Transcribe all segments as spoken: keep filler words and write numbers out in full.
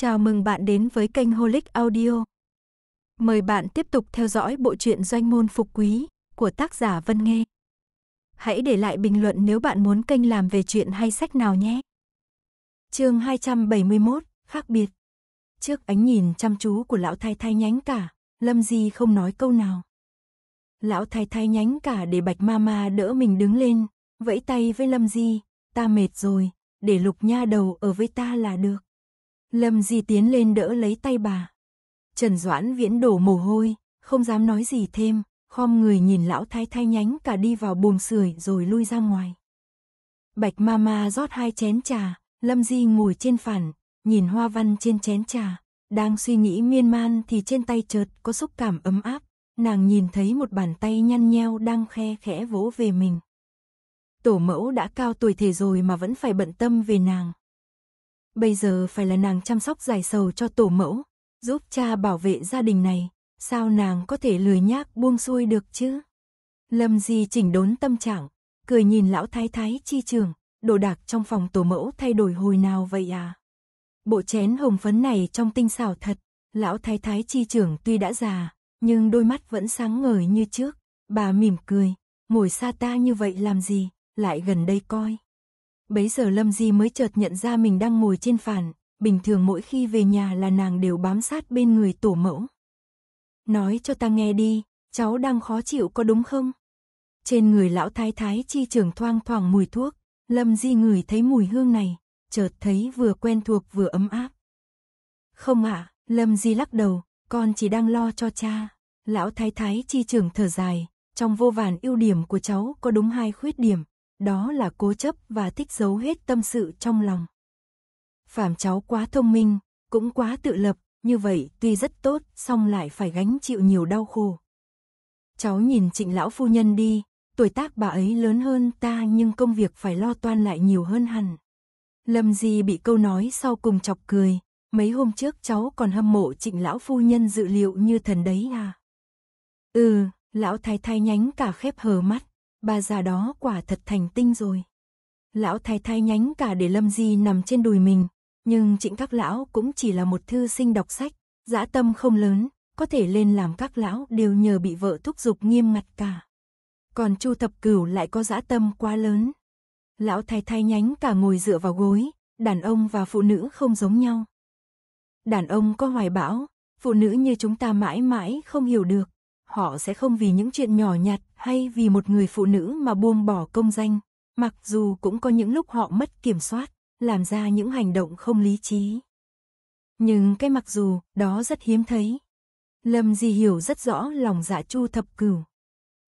Chào mừng bạn đến với kênh Holic Audio. Mời bạn tiếp tục theo dõi bộ truyện Doanh Môn Phục Quý của tác giả Vân Nghê. Hãy để lại bình luận nếu bạn muốn kênh làm về chuyện hay sách nào nhé. Chương hai trăm bảy mươi mốt, khác biệt. Trước ánh nhìn chăm chú của lão thái thái nhánh cả, Lâm Di không nói câu nào. Lão thái thái nhánh cả để Bạch Mama đỡ mình đứng lên, vẫy tay với Lâm Di, ta mệt rồi, để Lục nha đầu ở với ta là được. Lâm Di tiến lên đỡ lấy tay bà. Trần Doãn Viễn đổ mồ hôi, không dám nói gì thêm, khom người nhìn lão thái thái nhánh cả đi vào buồng sưởi rồi lui ra ngoài. Bạch Mama rót hai chén trà, Lâm Di ngồi trên phản, nhìn hoa văn trên chén trà, đang suy nghĩ miên man thì trên tay chợt có xúc cảm ấm áp, nàng nhìn thấy một bàn tay nhăn nheo đang khe khẽ vỗ về mình. Tổ mẫu đã cao tuổi thể rồi mà vẫn phải bận tâm về nàng. Bây giờ phải là nàng chăm sóc giải sầu cho tổ mẫu, giúp cha bảo vệ gia đình này, sao nàng có thể lười nhác buông xuôi được chứ? Lâm Di chỉnh đốn tâm trạng, cười nhìn lão thái thái chi trường, đồ đạc trong phòng tổ mẫu thay đổi hồi nào vậy à? Bộ chén hồng phấn này trông tinh xảo thật, lão thái thái chi trưởng tuy đã già, nhưng đôi mắt vẫn sáng ngời như trước, bà mỉm cười, ngồi xa ta như vậy làm gì, lại gần đây coi. Bấy giờ Lâm Di mới chợt nhận ra mình đang ngồi trên phản, bình thường mỗi khi về nhà là nàng đều bám sát bên người tổ mẫu. Nói cho ta nghe đi, cháu đang khó chịu có đúng không? Trên người lão thái thái chi trưởng thoang thoảng mùi thuốc, Lâm Di ngửi thấy mùi hương này, chợt thấy vừa quen thuộc vừa ấm áp. Không ạ, à, Lâm Di lắc đầu, con chỉ đang lo cho cha. Lão thái thái chi trưởng thở dài, trong vô vàn ưu điểm của cháu có đúng hai khuyết điểm. Đó là cố chấp và thích giấu hết tâm sự trong lòng. Phàm cháu quá thông minh, cũng quá tự lập, như vậy tuy rất tốt, song lại phải gánh chịu nhiều đau khổ. Cháu nhìn Trịnh lão phu nhân đi, tuổi tác bà ấy lớn hơn ta nhưng công việc phải lo toan lại nhiều hơn hẳn. Lâm Di bị câu nói sau cùng chọc cười, mấy hôm trước cháu còn hâm mộ Trịnh lão phu nhân dự liệu như thần đấy à? Ừ, lão thái thái nhánh cả khép hờ mắt. Bà già đó quả thật thành tinh rồi. Lão thái thái nhánh cả để Lâm Di nằm trên đùi mình, nhưng Trịnh các lão cũng chỉ là một thư sinh đọc sách, dã tâm không lớn, có thể lên làm các lão đều nhờ bị vợ thúc giục nghiêm ngặt cả. Còn Chu Thập Cửu lại có dã tâm quá lớn. Lão thái thái nhánh cả ngồi dựa vào gối, đàn ông và phụ nữ không giống nhau. Đàn ông có hoài bão, phụ nữ như chúng ta mãi mãi không hiểu được. Họ sẽ không vì những chuyện nhỏ nhặt hay vì một người phụ nữ mà buông bỏ công danh, mặc dù cũng có những lúc họ mất kiểm soát, làm ra những hành động không lý trí. Nhưng cái mặc dù đó rất hiếm thấy. Lâm Di hiểu rất rõ lòng dạ Chu Thập Cửu.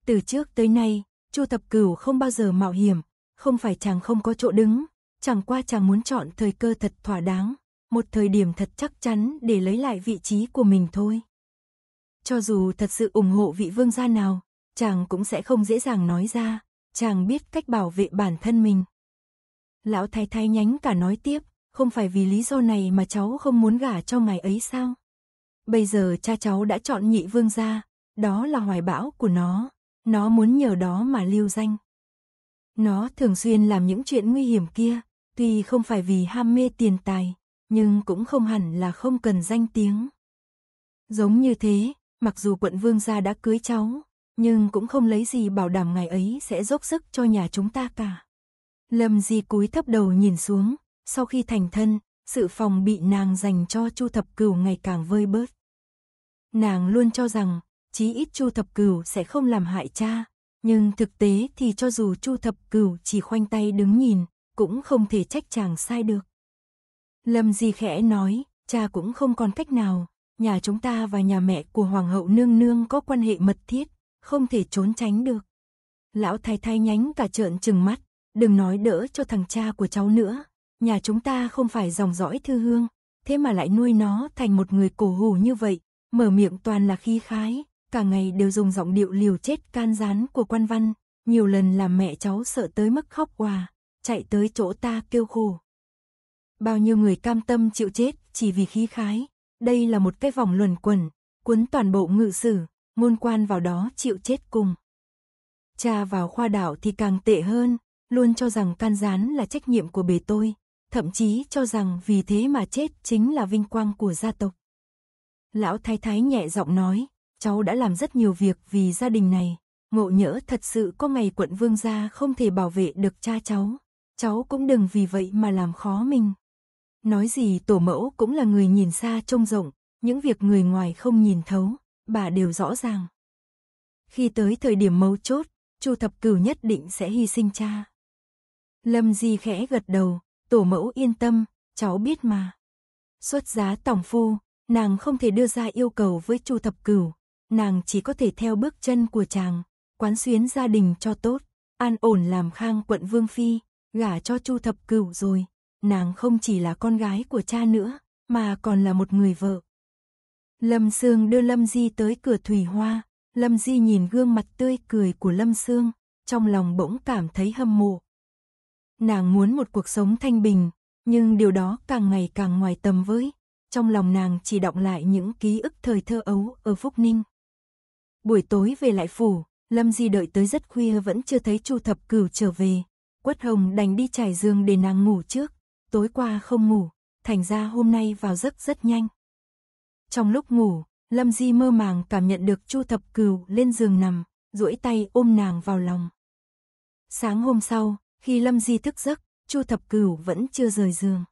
Từ trước tới nay, Chu Thập Cửu không bao giờ mạo hiểm, không phải chàng không có chỗ đứng, chẳng qua chàng muốn chọn thời cơ thật thỏa đáng, một thời điểm thật chắc chắn để lấy lại vị trí của mình thôi. Cho dù thật sự ủng hộ vị vương gia nào, chàng cũng sẽ không dễ dàng nói ra, chàng biết cách bảo vệ bản thân mình. Lão thái thái nhánh cả nói tiếp, không phải vì lý do này mà cháu không muốn gả cho ngài ấy sao? Bây giờ cha cháu đã chọn nhị vương gia, đó là hoài bão của nó, nó muốn nhờ đó mà lưu danh. Nó thường xuyên làm những chuyện nguy hiểm kia, tuy không phải vì ham mê tiền tài, nhưng cũng không hẳn là không cần danh tiếng. Giống như thế. Mặc dù quận vương gia đã cưới cháu, nhưng cũng không lấy gì bảo đảm ngài ấy sẽ dốc sức cho nhà chúng ta cả. Lâm Di cúi thấp đầu nhìn xuống, sau khi thành thân, sự phòng bị nàng dành cho Chu Thập Cửu ngày càng vơi bớt. Nàng luôn cho rằng, chí ít Chu Thập Cửu sẽ không làm hại cha, nhưng thực tế thì cho dù Chu Thập Cửu chỉ khoanh tay đứng nhìn, cũng không thể trách chàng sai được. Lâm Di khẽ nói, cha cũng không còn cách nào. Nhà chúng ta và nhà mẹ của Hoàng hậu nương nương có quan hệ mật thiết, không thể trốn tránh được. Lão thái thái nhánh cả trợn trừng mắt, đừng nói đỡ cho thằng cha của cháu nữa. Nhà chúng ta không phải dòng dõi thư hương, thế mà lại nuôi nó thành một người cổ hủ như vậy, mở miệng toàn là khí khái, cả ngày đều dùng giọng điệu liều chết can gián của quan văn, nhiều lần làm mẹ cháu sợ tới mức khóc òa, chạy tới chỗ ta kêu khổ. Bao nhiêu người cam tâm chịu chết chỉ vì khí khái. Đây là một cái vòng luẩn quẩn, cuốn toàn bộ ngự sử, môn quan vào đó chịu chết cùng. Cha vào khoa đạo thì càng tệ hơn, luôn cho rằng can gián là trách nhiệm của bề tôi. thậm chí cho rằng vì thế mà chết chính là vinh quang của gia tộc. Lão Thái Thái nhẹ giọng nói, cháu đã làm rất nhiều việc vì gia đình này, ngộ nhỡ thật sự có ngày quận vương gia không thể bảo vệ được cha cháu, cháu cũng đừng vì vậy mà làm khó mình. Nói gì tổ mẫu cũng là người nhìn xa trông rộng, những việc người ngoài không nhìn thấu, bà đều rõ ràng. Khi tới thời điểm mấu chốt, Chu Thập Cửu nhất định sẽ hy sinh cha. Lâm Di khẽ gật đầu, tổ mẫu yên tâm, cháu biết mà. Xuất giá tổng phu, nàng không thể đưa ra yêu cầu với Chu Thập Cửu, nàng chỉ có thể theo bước chân của chàng, quán xuyến gia đình cho tốt, an ổn làm khang quận vương phi, gả cho Chu Thập Cửu rồi, nàng không chỉ là con gái của cha nữa, mà còn là một người vợ. Lâm Sương đưa Lâm Di tới cửa Thủy Hoa, Lâm Di nhìn gương mặt tươi cười của Lâm Sương, trong lòng bỗng cảm thấy hâm mộ. Nàng muốn một cuộc sống thanh bình, nhưng điều đó càng ngày càng ngoài tầm với, trong lòng nàng chỉ đọng lại những ký ức thời thơ ấu ở Phúc Ninh. Buổi tối về lại phủ, Lâm Di đợi tới rất khuya vẫn chưa thấy Chu Thập Cửu trở về, Quất Hồng đành đi trải giường để nàng ngủ trước, tối qua không ngủ, thành ra hôm nay vào giấc rất nhanh. Trong lúc ngủ, Lâm Di mơ màng cảm nhận được Chu Thập Cửu lên giường nằm, duỗi tay ôm nàng vào lòng. Sáng hôm sau, khi Lâm Di thức giấc, Chu Thập Cửu vẫn chưa rời giường.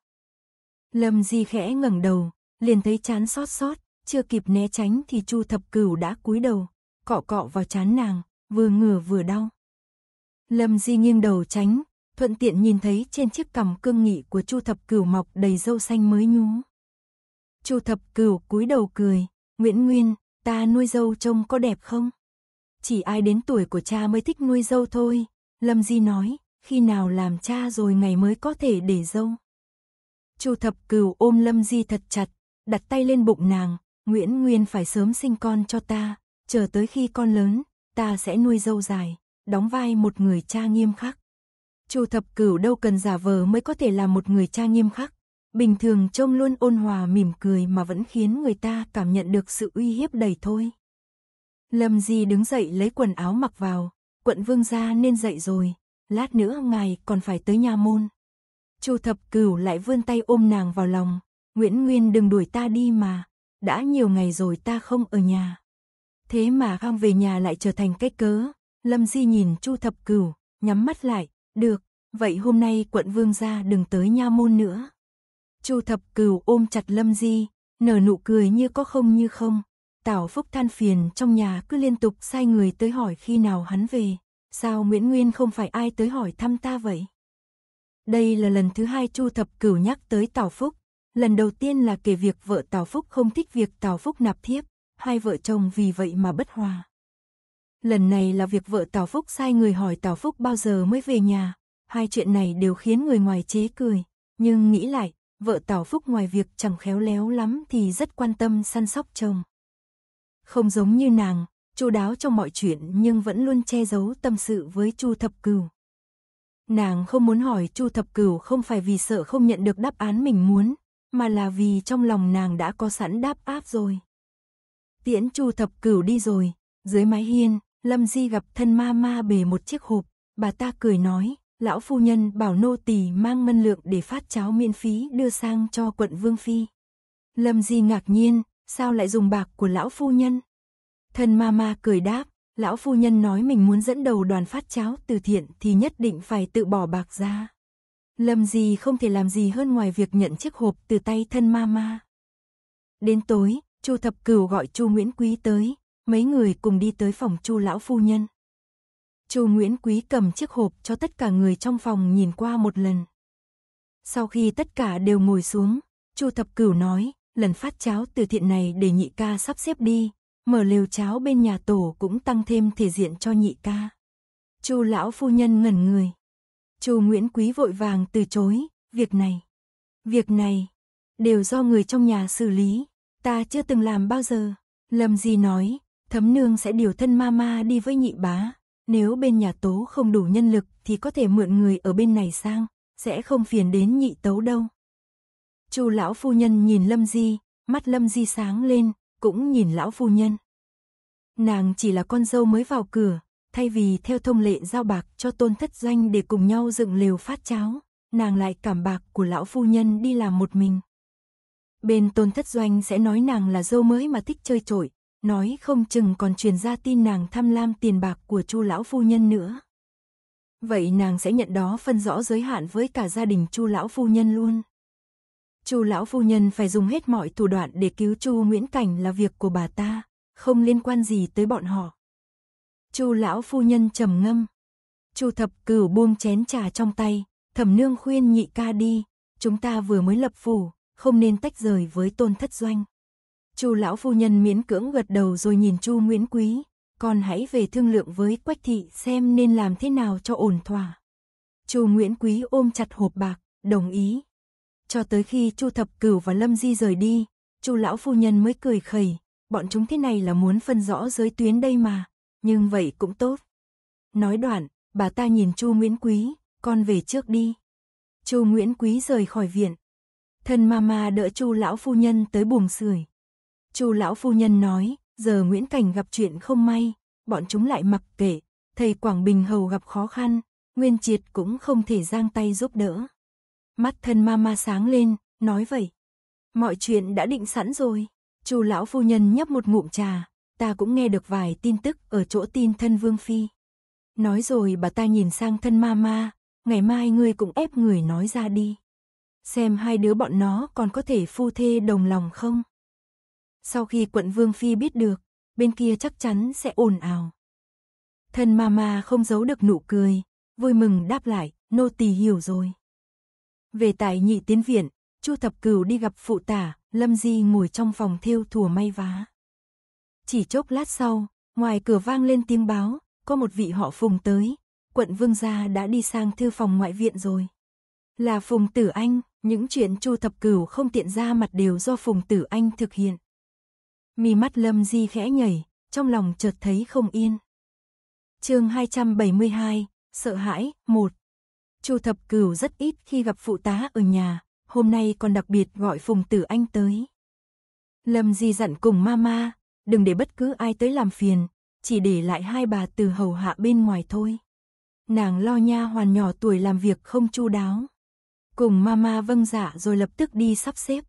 Lâm Di khẽ ngẩng đầu, liền thấy trán xót xót, chưa kịp né tránh thì Chu Thập Cửu đã cúi đầu, cọ cọ vào trán nàng, vừa ngửa vừa đau. Lâm Di nghiêng đầu tránh, thuận tiện nhìn thấy trên chiếc cằm cương nghị của Chu Thập Cửu mọc đầy râu xanh mới nhú. Chu Thập Cửu cúi đầu cười, Nguyễn Nguyên, ta nuôi dâu trông có đẹp không? Chỉ ai đến tuổi của cha mới thích nuôi dâu thôi, Lâm Di nói, khi nào làm cha rồi ngày mới có thể để dâu. Chu Thập Cửu ôm Lâm Di thật chặt, đặt tay lên bụng nàng, Nguyễn Nguyên phải sớm sinh con cho ta, chờ tới khi con lớn, ta sẽ nuôi dâu dài, đóng vai một người cha nghiêm khắc. Chu Thập Cửu đâu cần giả vờ mới có thể là một người cha nghiêm khắc. Bình thường trông luôn ôn hòa mỉm cười mà vẫn khiến người ta cảm nhận được sự uy hiếp đầy thôi. Lâm Di đứng dậy lấy quần áo mặc vào, quận vương gia nên dậy rồi, lát nữa ngài còn phải tới nha môn. Chu Thập Cửu lại vươn tay ôm nàng vào lòng, Nguyễn Nguyên đừng đuổi ta đi mà, đã nhiều ngày rồi ta không ở nhà. Thế mà không về nhà lại trở thành cái cớ, Lâm Di nhìn Chu Thập Cửu, nhắm mắt lại, được, vậy hôm nay quận vương gia đừng tới nha môn nữa. Chu Thập Cửu ôm chặt Lâm Di, nở nụ cười như có không như không. Tào Phúc than phiền trong nhà cứ liên tục sai người tới hỏi khi nào hắn về. Sao Nguyễn Nguyên không phải ai tới hỏi thăm ta vậy? Đây là lần thứ hai Chu Thập Cửu nhắc tới Tào Phúc. Lần đầu tiên là kể việc vợ Tào Phúc không thích việc Tào Phúc nạp thiếp. Hai vợ chồng vì vậy mà bất hòa. Lần này là việc vợ Tào Phúc sai người hỏi Tào Phúc bao giờ mới về nhà. Hai chuyện này đều khiến người ngoài chế cười. Nhưng nghĩ lại, vợ Tào Phúc ngoài việc chẳng khéo léo lắm thì rất quan tâm săn sóc chồng. Không giống như nàng, chu đáo trong mọi chuyện nhưng vẫn luôn che giấu tâm sự với Chu Thập Cửu. Nàng không muốn hỏi Chu Thập Cửu không phải vì sợ không nhận được đáp án mình muốn, mà là vì trong lòng nàng đã có sẵn đáp án rồi. Tiễn Chu Thập Cửu đi rồi, dưới mái hiên, Lâm Di gặp thân ma ma bề một chiếc hộp, bà ta cười nói. Lão phu nhân bảo nô tỳ mang ngân lượng để phát cháo miễn phí đưa sang cho quận vương phi. Lâm Di ngạc nhiên, sao lại dùng bạc của lão phu nhân? Thân ma ma cười đáp, lão phu nhân nói mình muốn dẫn đầu đoàn phát cháo từ thiện thì nhất định phải tự bỏ bạc ra. Lâm Di không thể làm gì hơn ngoài việc nhận chiếc hộp từ tay thân ma ma. Đến tối, Chu Thập Cửu gọi Chu Nguyễn Quý tới, mấy người cùng đi tới phòng Chu lão phu nhân. Chu Nguyễn Quý cầm chiếc hộp cho tất cả người trong phòng nhìn qua một lần. Sau khi tất cả đều ngồi xuống, Chu Thập Cửu nói, lần phát cháo từ thiện này để nhị ca sắp xếp đi, mở lều cháo bên nhà tổ cũng tăng thêm thể diện cho nhị ca. Chu lão phu nhân ngẩn người. Chu Nguyễn Quý vội vàng từ chối, việc này, việc này, đều do người trong nhà xử lý, ta chưa từng làm bao giờ. Lâm Di nói, thấm nương sẽ điều thân ma ma đi với nhị bá. Nếu bên nhà tố không đủ nhân lực thì có thể mượn người ở bên này sang, sẽ không phiền đến nhị tấu đâu. Chu lão phu nhân nhìn Lâm Di, mắt Lâm Di sáng lên, cũng nhìn lão phu nhân. Nàng chỉ là con dâu mới vào cửa, thay vì theo thông lệ giao bạc cho tôn thất doanh để cùng nhau dựng lều phát cháo, nàng lại cảm bạc của lão phu nhân đi làm một mình. Bên Tôn Thất Doanh sẽ nói nàng là dâu mới mà thích chơi trội, nói không chừng còn truyền ra tin nàng tham lam tiền bạc của Chu lão phu nhân nữa. Vậy nàng sẽ nhận đó phân rõ giới hạn với cả gia đình Chu lão phu nhân luôn. Chu lão phu nhân phải dùng hết mọi thủ đoạn để cứu Chu Nguyễn Cảnh là việc của bà ta, không liên quan gì tới bọn họ. Chu lão phu nhân trầm ngâm. Chu Thập Cửu buông chén trà trong tay, Thẩm nương khuyên nhị ca đi, chúng ta vừa mới lập phủ, không nên tách rời với Tôn Thất Doanh. Chu lão phu nhân miễn cưỡng gật đầu rồi nhìn Chu Nguyễn Quý, con hãy về thương lượng với Quách thị xem nên làm thế nào cho ổn thỏa. Chu Nguyễn Quý ôm chặt hộp bạc, đồng ý. Cho tới khi Chu Thập Cửu và Lâm Di rời đi, Chu lão phu nhân mới cười khẩy, bọn chúng thế này là muốn phân rõ giới tuyến đây mà, nhưng vậy cũng tốt. Nói đoạn, bà ta nhìn Chu Nguyễn Quý, con về trước đi. Chu Nguyễn Quý rời khỏi viện. Thân Mama đỡ Chu lão phu nhân tới buồng sưởi. Chu lão phu nhân nói, giờ Nguyễn Cảnh gặp chuyện không may, bọn chúng lại mặc kệ, thầy Quảng Bình hầu gặp khó khăn, Nguyên Triệt cũng không thể giang tay giúp đỡ. Mắt thân Mama sáng lên, nói vậy. Mọi chuyện đã định sẵn rồi. Chu lão phu nhân nhấp một ngụm trà, ta cũng nghe được vài tin tức ở chỗ tin thân Vương Phi. Nói rồi bà ta nhìn sang thân Mama, ngày mai ngươi cũng ép người nói ra đi. Xem hai đứa bọn nó còn có thể phu thê đồng lòng không? Sau khi quận Vương Phi biết được, bên kia chắc chắn sẽ ồn ào. Thân Mama không giấu được nụ cười, vui mừng đáp lại, nô tỳ hiểu rồi. Về tại Nhị Tiến Viện, Chu Thập Cửu đi gặp phụ tả, Lâm Di ngồi trong phòng thêu thùa may vá. Chỉ chốc lát sau, ngoài cửa vang lên tiếng báo, có một vị họ Phùng tới, quận Vương gia đã đi sang thư phòng ngoại viện rồi. Là Phùng Tử Anh, những chuyện Chu Thập Cửu không tiện ra mặt đều do Phùng Tử Anh thực hiện. Mí mắt Lâm Di khẽ nhảy, trong lòng chợt thấy không yên. Chương hai trăm bảy mươi hai, sợ hãi, một. Chu Thập Cửu rất ít khi gặp phụ tá ở nhà, hôm nay còn đặc biệt gọi Phùng Tử Anh tới. Lâm Di dặn cùng Mama, đừng để bất cứ ai tới làm phiền, chỉ để lại hai bà từ hầu hạ bên ngoài thôi. Nàng lo nha hoàn nhỏ tuổi làm việc không chu đáo. Cùng Mama vâng dạ rồi lập tức đi sắp xếp.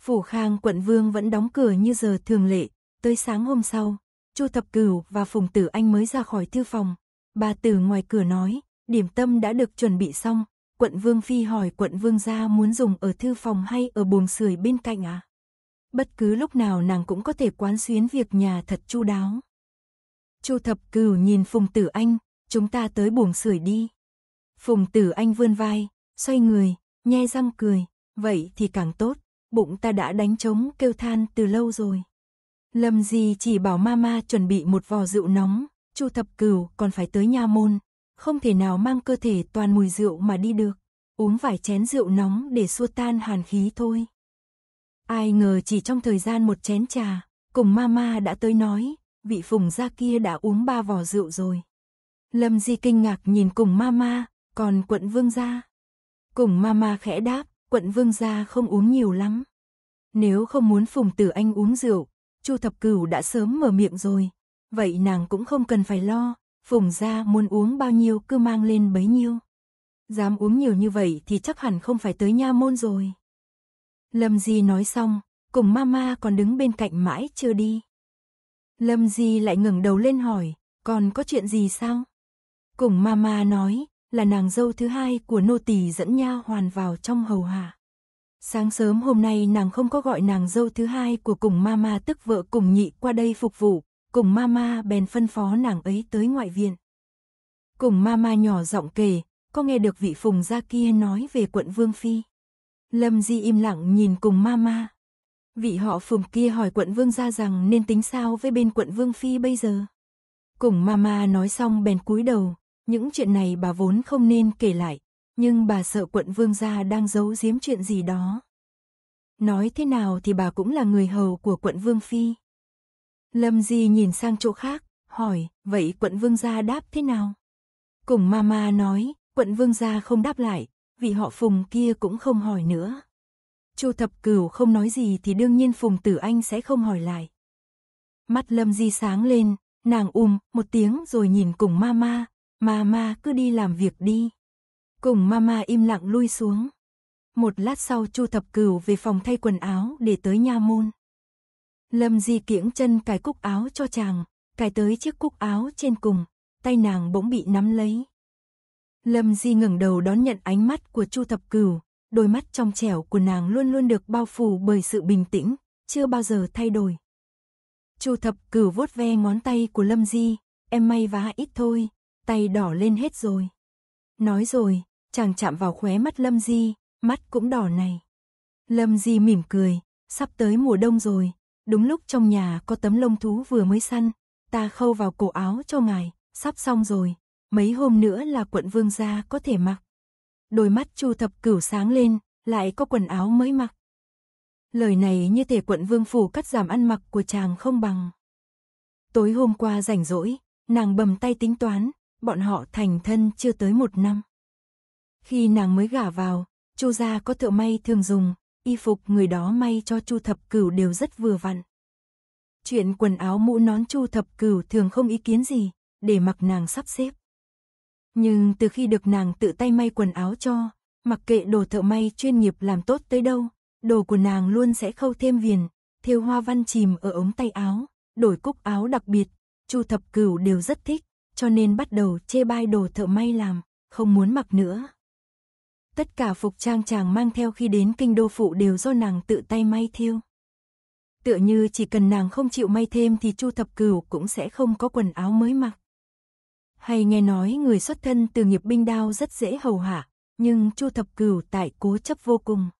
Phủ Khang quận Vương vẫn đóng cửa như giờ thường lệ, tới sáng hôm sau, Chu Thập Cửu và Phùng Tử Anh mới ra khỏi thư phòng. Bà từ ngoài cửa nói, điểm tâm đã được chuẩn bị xong, quận Vương Phi hỏi quận Vương gia muốn dùng ở thư phòng hay ở buồng sưởi bên cạnh à? Bất cứ lúc nào nàng cũng có thể quán xuyến việc nhà thật chu đáo. Chu Thập Cửu nhìn Phùng Tử Anh, chúng ta tới buồng sưởi đi. Phùng Tử Anh vươn vai, xoay người, nhe răng cười, vậy thì càng tốt. Bụng ta đã đánh trống kêu than từ lâu rồi. Lâm Di chỉ bảo Mama chuẩn bị một vò rượu nóng, Chu Thập Cửu còn phải tới nha môn, không thể nào mang cơ thể toàn mùi rượu mà đi được, uống vài chén rượu nóng để xua tan hàn khí thôi. Ai ngờ chỉ trong thời gian một chén trà, cùng Mama đã tới nói, vị Phùng gia kia đã uống ba vò rượu rồi. Lâm Di kinh ngạc nhìn cùng Mama, còn quận Vương gia? Cùng Mama khẽ đáp, quận Vương gia không uống nhiều lắm. Nếu không muốn Phùng Tử Anh uống rượu, Chu Thập Cửu đã sớm mở miệng rồi, vậy nàng cũng không cần phải lo, Phùng gia muốn uống bao nhiêu cứ mang lên bấy nhiêu. Dám uống nhiều như vậy thì chắc hẳn không phải tới nha môn rồi. Lâm Di nói xong, cùng Mama còn đứng bên cạnh mãi chưa đi. Lâm Di lại ngẩng đầu lên hỏi, còn có chuyện gì sao? Cùng Mama nói, là nàng dâu thứ hai của nô tỳ dẫn nha hoàn vào trong hầu hạ. Sáng sớm hôm nay nàng không có gọi nàng dâu thứ hai của cùng Mama tức vợ cùng nhị qua đây phục vụ, cùng Mama bèn phân phó nàng ấy tới ngoại viện. Cùng Mama nhỏ giọng kể, có nghe được vị Phùng gia kia nói về quận Vương Phi. Lâm Di im lặng nhìn cùng Mama. Vị họ Phùng kia hỏi quận Vương gia rằng nên tính sao với bên quận Vương Phi bây giờ. Cùng Mama nói xong bèn cúi đầu. Những chuyện này bà vốn không nên kể lại, nhưng bà sợ quận Vương gia đang giấu giếm chuyện gì đó. Nói thế nào thì bà cũng là người hầu của quận Vương Phi. Lâm Di nhìn sang chỗ khác, hỏi, vậy quận Vương gia đáp thế nào? Cùng Mama nói, quận Vương gia không đáp lại, vị họ Phùng kia cũng không hỏi nữa. Chu Thập Cửu không nói gì thì đương nhiên Phùng Tử Anh sẽ không hỏi lại. Mắt Lâm Di sáng lên, nàng um một tiếng rồi nhìn cùng Mama. Mama cứ đi làm việc đi. Cùng Mama im lặng lui xuống. Một lát sau Chu Thập Cửu về phòng thay quần áo để tới nha môn. Lâm Di kiễng chân cài cúc áo cho chàng, cài tới chiếc cúc áo trên cùng, tay nàng bỗng bị nắm lấy. Lâm Di ngẩng đầu đón nhận ánh mắt của Chu Thập Cửu, đôi mắt trong trẻo của nàng luôn luôn được bao phủ bởi sự bình tĩnh, chưa bao giờ thay đổi. Chu Thập Cửu vuốt ve ngón tay của Lâm Di, em may vá ít thôi, tay đỏ lên hết rồi. Nói rồi, chàng chạm vào khóe mắt Lâm Di, mắt cũng đỏ này. Lâm Di mỉm cười, sắp tới mùa đông rồi, đúng lúc trong nhà có tấm lông thú vừa mới săn, ta khâu vào cổ áo cho ngài, sắp xong rồi, mấy hôm nữa là quận vương gia có thể mặc. Đôi mắt Chu Thập Cửu sáng lên, lại có quần áo mới mặc. Lời này như thể quận vương phủ cắt giảm ăn mặc của chàng không bằng. Tối hôm qua rảnh rỗi, nàng bầm tay tính toán, bọn họ thành thân chưa tới một năm. Khi nàng mới gả vào, Chu gia có thợ may thường dùng, y phục người đó may cho Chu Thập Cửu đều rất vừa vặn. Chuyện quần áo mũ nón Chu Thập Cửu thường không ý kiến gì, để mặc nàng sắp xếp. Nhưng từ khi được nàng tự tay may quần áo cho, mặc kệ đồ thợ may chuyên nghiệp làm tốt tới đâu, đồ của nàng luôn sẽ khâu thêm viền, thêu hoa văn chìm ở ống tay áo, đổi cúc áo đặc biệt, Chu Thập Cửu đều rất thích, cho nên bắt đầu chê bai đồ thợ may làm, không muốn mặc nữa. Tất cả phục trang chàng mang theo khi đến kinh đô phụ đều do nàng tự tay may thêu. Tựa như chỉ cần nàng không chịu may thêm thì Chu Thập Cửu cũng sẽ không có quần áo mới mặc. Hay nghe nói người xuất thân từ nghiệp binh đao rất dễ hầu hạ, nhưng Chu Thập Cửu tại cố chấp vô cùng.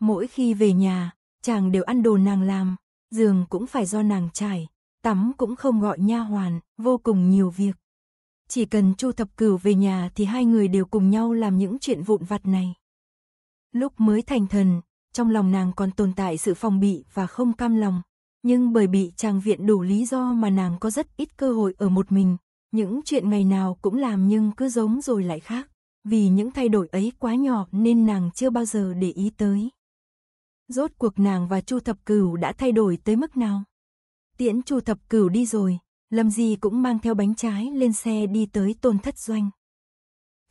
Mỗi khi về nhà, chàng đều ăn đồ nàng làm, giường cũng phải do nàng trải, tắm cũng không gọi nha hoàn, vô cùng nhiều việc. Chỉ cần Chu Thập Cửu về nhà thì hai người đều cùng nhau làm những chuyện vụn vặt này. Lúc mới thành thần, trong lòng nàng còn tồn tại sự phòng bị và không cam lòng, nhưng bởi bị chàng viện đủ lý do mà nàng có rất ít cơ hội ở một mình, những chuyện ngày nào cũng làm nhưng cứ giống rồi lại khác, vì những thay đổi ấy quá nhỏ nên nàng chưa bao giờ để ý tới. Rốt cuộc nàng và Chu Thập Cửu đã thay đổi tới mức nào? Tiễn Chu Thập Cửu đi rồi, Lâm Di cũng mang theo bánh trái lên xe đi tới Tôn Thất Doanh.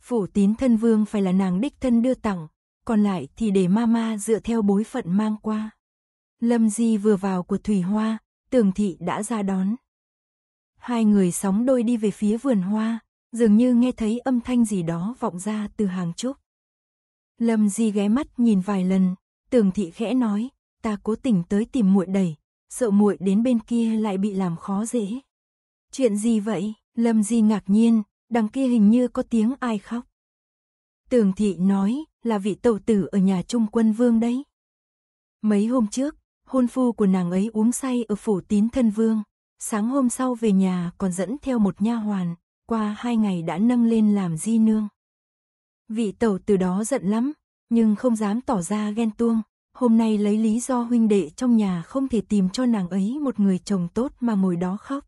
Phủ Tín Thân Vương phải là nàng đích thân đưa tặng, còn lại thì để Mama dựa theo bối phận mang qua. Lâm Di vừa vào của Thủy Hoa, Tưởng Thị đã ra đón. Hai người sóng đôi đi về phía vườn hoa, dường như nghe thấy âm thanh gì đó vọng ra từ hàng trúc. Lâm Di ghé mắt nhìn vài lần, Tưởng Thị khẽ nói, ta cố tình tới tìm muội đẩy, sợ muội đến bên kia lại bị làm khó dễ. Chuyện gì vậy? Lâm Di ngạc nhiên, đằng kia hình như có tiếng ai khóc. Tưởng Thị nói, là vị tẩu tử ở nhà Trung Quân Vương đấy. Mấy hôm trước, hôn phu của nàng ấy uống say ở phủ Tín Thân Vương, sáng hôm sau về nhà còn dẫn theo một nha hoàn, qua hai ngày đã nâng lên làm di nương. Vị tẩu tử đó giận lắm, nhưng không dám tỏ ra ghen tuông, hôm nay lấy lý do huynh đệ trong nhà không thể tìm cho nàng ấy một người chồng tốt mà ngồi đó khóc.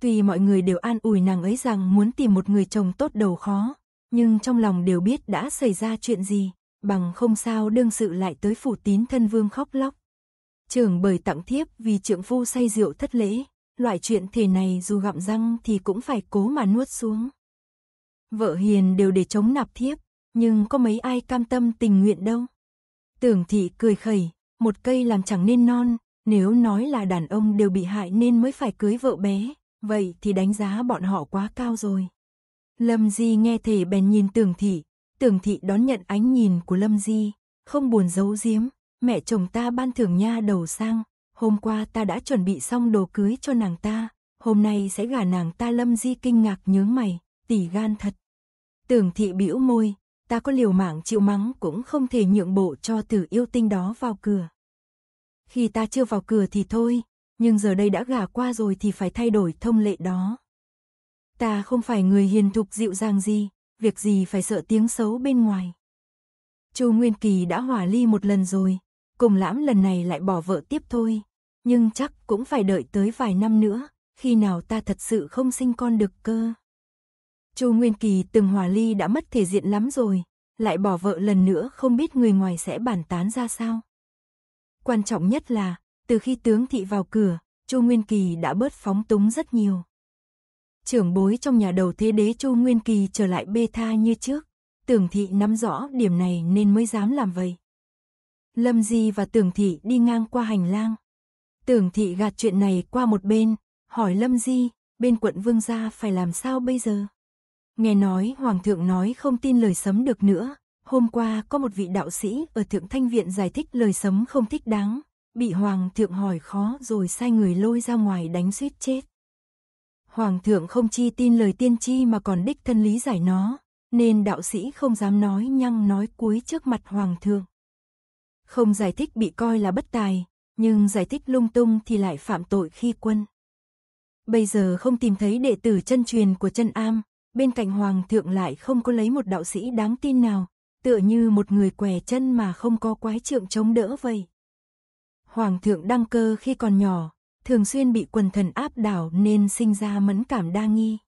Tuy mọi người đều an ủi nàng ấy rằng muốn tìm một người chồng tốt đầu khó, nhưng trong lòng đều biết đã xảy ra chuyện gì, bằng không sao đương sự lại tới phủ Tín Thân Vương khóc lóc. Trưởng bởi tặng thiếp vì trượng phu say rượu thất lễ, loại chuyện thể này dù gặm răng thì cũng phải cố mà nuốt xuống. Vợ hiền đều để chống nạp thiếp, nhưng có mấy ai cam tâm tình nguyện đâu. Tưởng Thị cười khẩy, một cây làm chẳng nên non, nếu nói là đàn ông đều bị hại nên mới phải cưới vợ bé, vậy thì đánh giá bọn họ quá cao rồi. Lâm Di nghe thể bèn nhìn Tưởng Thị, Tưởng Thị đón nhận ánh nhìn của Lâm Di, không buồn giấu giếm. Mẹ chồng ta ban thưởng nha đầu sang, hôm qua ta đã chuẩn bị xong đồ cưới cho nàng ta, hôm nay sẽ gả nàng ta. Lâm Di kinh ngạc nhướng mày, tỷ gan thật. Tưởng Thị bĩu môi, ta có liều mạng chịu mắng cũng không thể nhượng bộ cho tử yêu tinh đó vào cửa. Khi ta chưa vào cửa thì thôi, nhưng giờ đây đã gả qua rồi thì phải thay đổi thông lệ đó. Ta không phải người hiền thục dịu dàng gì, việc gì phải sợ tiếng xấu bên ngoài. Chu Nguyên Kỳ đã hòa ly một lần rồi, Cùng Lãm lần này lại bỏ vợ tiếp thôi, nhưng chắc cũng phải đợi tới vài năm nữa, khi nào ta thật sự không sinh con được cơ. Chu Nguyên Kỳ từng hòa ly đã mất thể diện lắm rồi, lại bỏ vợ lần nữa không biết người ngoài sẽ bàn tán ra sao. Quan trọng nhất là, từ khi Tướng Thị vào cửa, Chu Nguyên Kỳ đã bớt phóng túng rất nhiều. Trưởng bối trong nhà đầu thế đế Chu Nguyên Kỳ trở lại bê tha như trước, Tưởng Thị nắm rõ điểm này nên mới dám làm vậy. Lâm Di và Tưởng Thị đi ngang qua hành lang. Tưởng Thị gạt chuyện này qua một bên, hỏi Lâm Di, bên quận vương gia phải làm sao bây giờ? Nghe nói Hoàng thượng nói không tin lời sấm được nữa. Hôm qua có một vị đạo sĩ ở Thượng Thanh Viện giải thích lời sấm không thích đáng, bị Hoàng thượng hỏi khó rồi sai người lôi ra ngoài đánh suýt chết. Hoàng thượng không chi tin lời tiên tri mà còn đích thân lý giải nó, nên đạo sĩ không dám nói nhăng nói cuối trước mặt Hoàng thượng. Không giải thích bị coi là bất tài, nhưng giải thích lung tung thì lại phạm tội khi quân. Bây giờ không tìm thấy đệ tử chân truyền của Chân Am, bên cạnh Hoàng thượng lại không có lấy một đạo sĩ đáng tin nào, tựa như một người què chân mà không có quái trượng chống đỡ vậy. Hoàng thượng đăng cơ khi còn nhỏ, thường xuyên bị quần thần áp đảo nên sinh ra mẫn cảm đa nghi.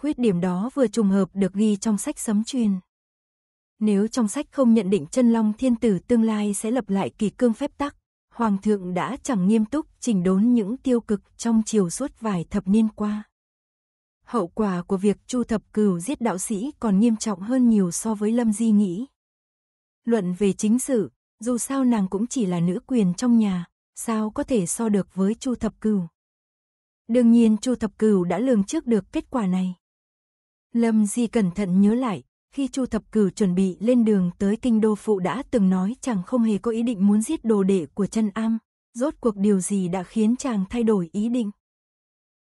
Khuyết điểm đó vừa trùng hợp được ghi trong sách sấm truyền. Nếu trong sách không nhận định Chân Long Thiên Tử tương lai sẽ lập lại kỳ cương phép tắc, Hoàng thượng đã chẳng nghiêm túc chỉnh đốn những tiêu cực trong triều suốt vài thập niên qua. Hậu quả của việc Chu Thập Cửu giết đạo sĩ còn nghiêm trọng hơn nhiều so với Lâm Di nghĩ. Luận về chính sự, dù sao nàng cũng chỉ là nữ quyền trong nhà, sao có thể so được với Chu Thập Cửu. Đương nhiên Chu Thập Cửu đã lường trước được kết quả này. Lâm Di cẩn thận nhớ lại, khi Chu Thập Cửu chuẩn bị lên đường tới kinh đô phụ đã từng nói chàng không hề có ý định muốn giết đồ đệ của Chân Am, rốt cuộc điều gì đã khiến chàng thay đổi ý định.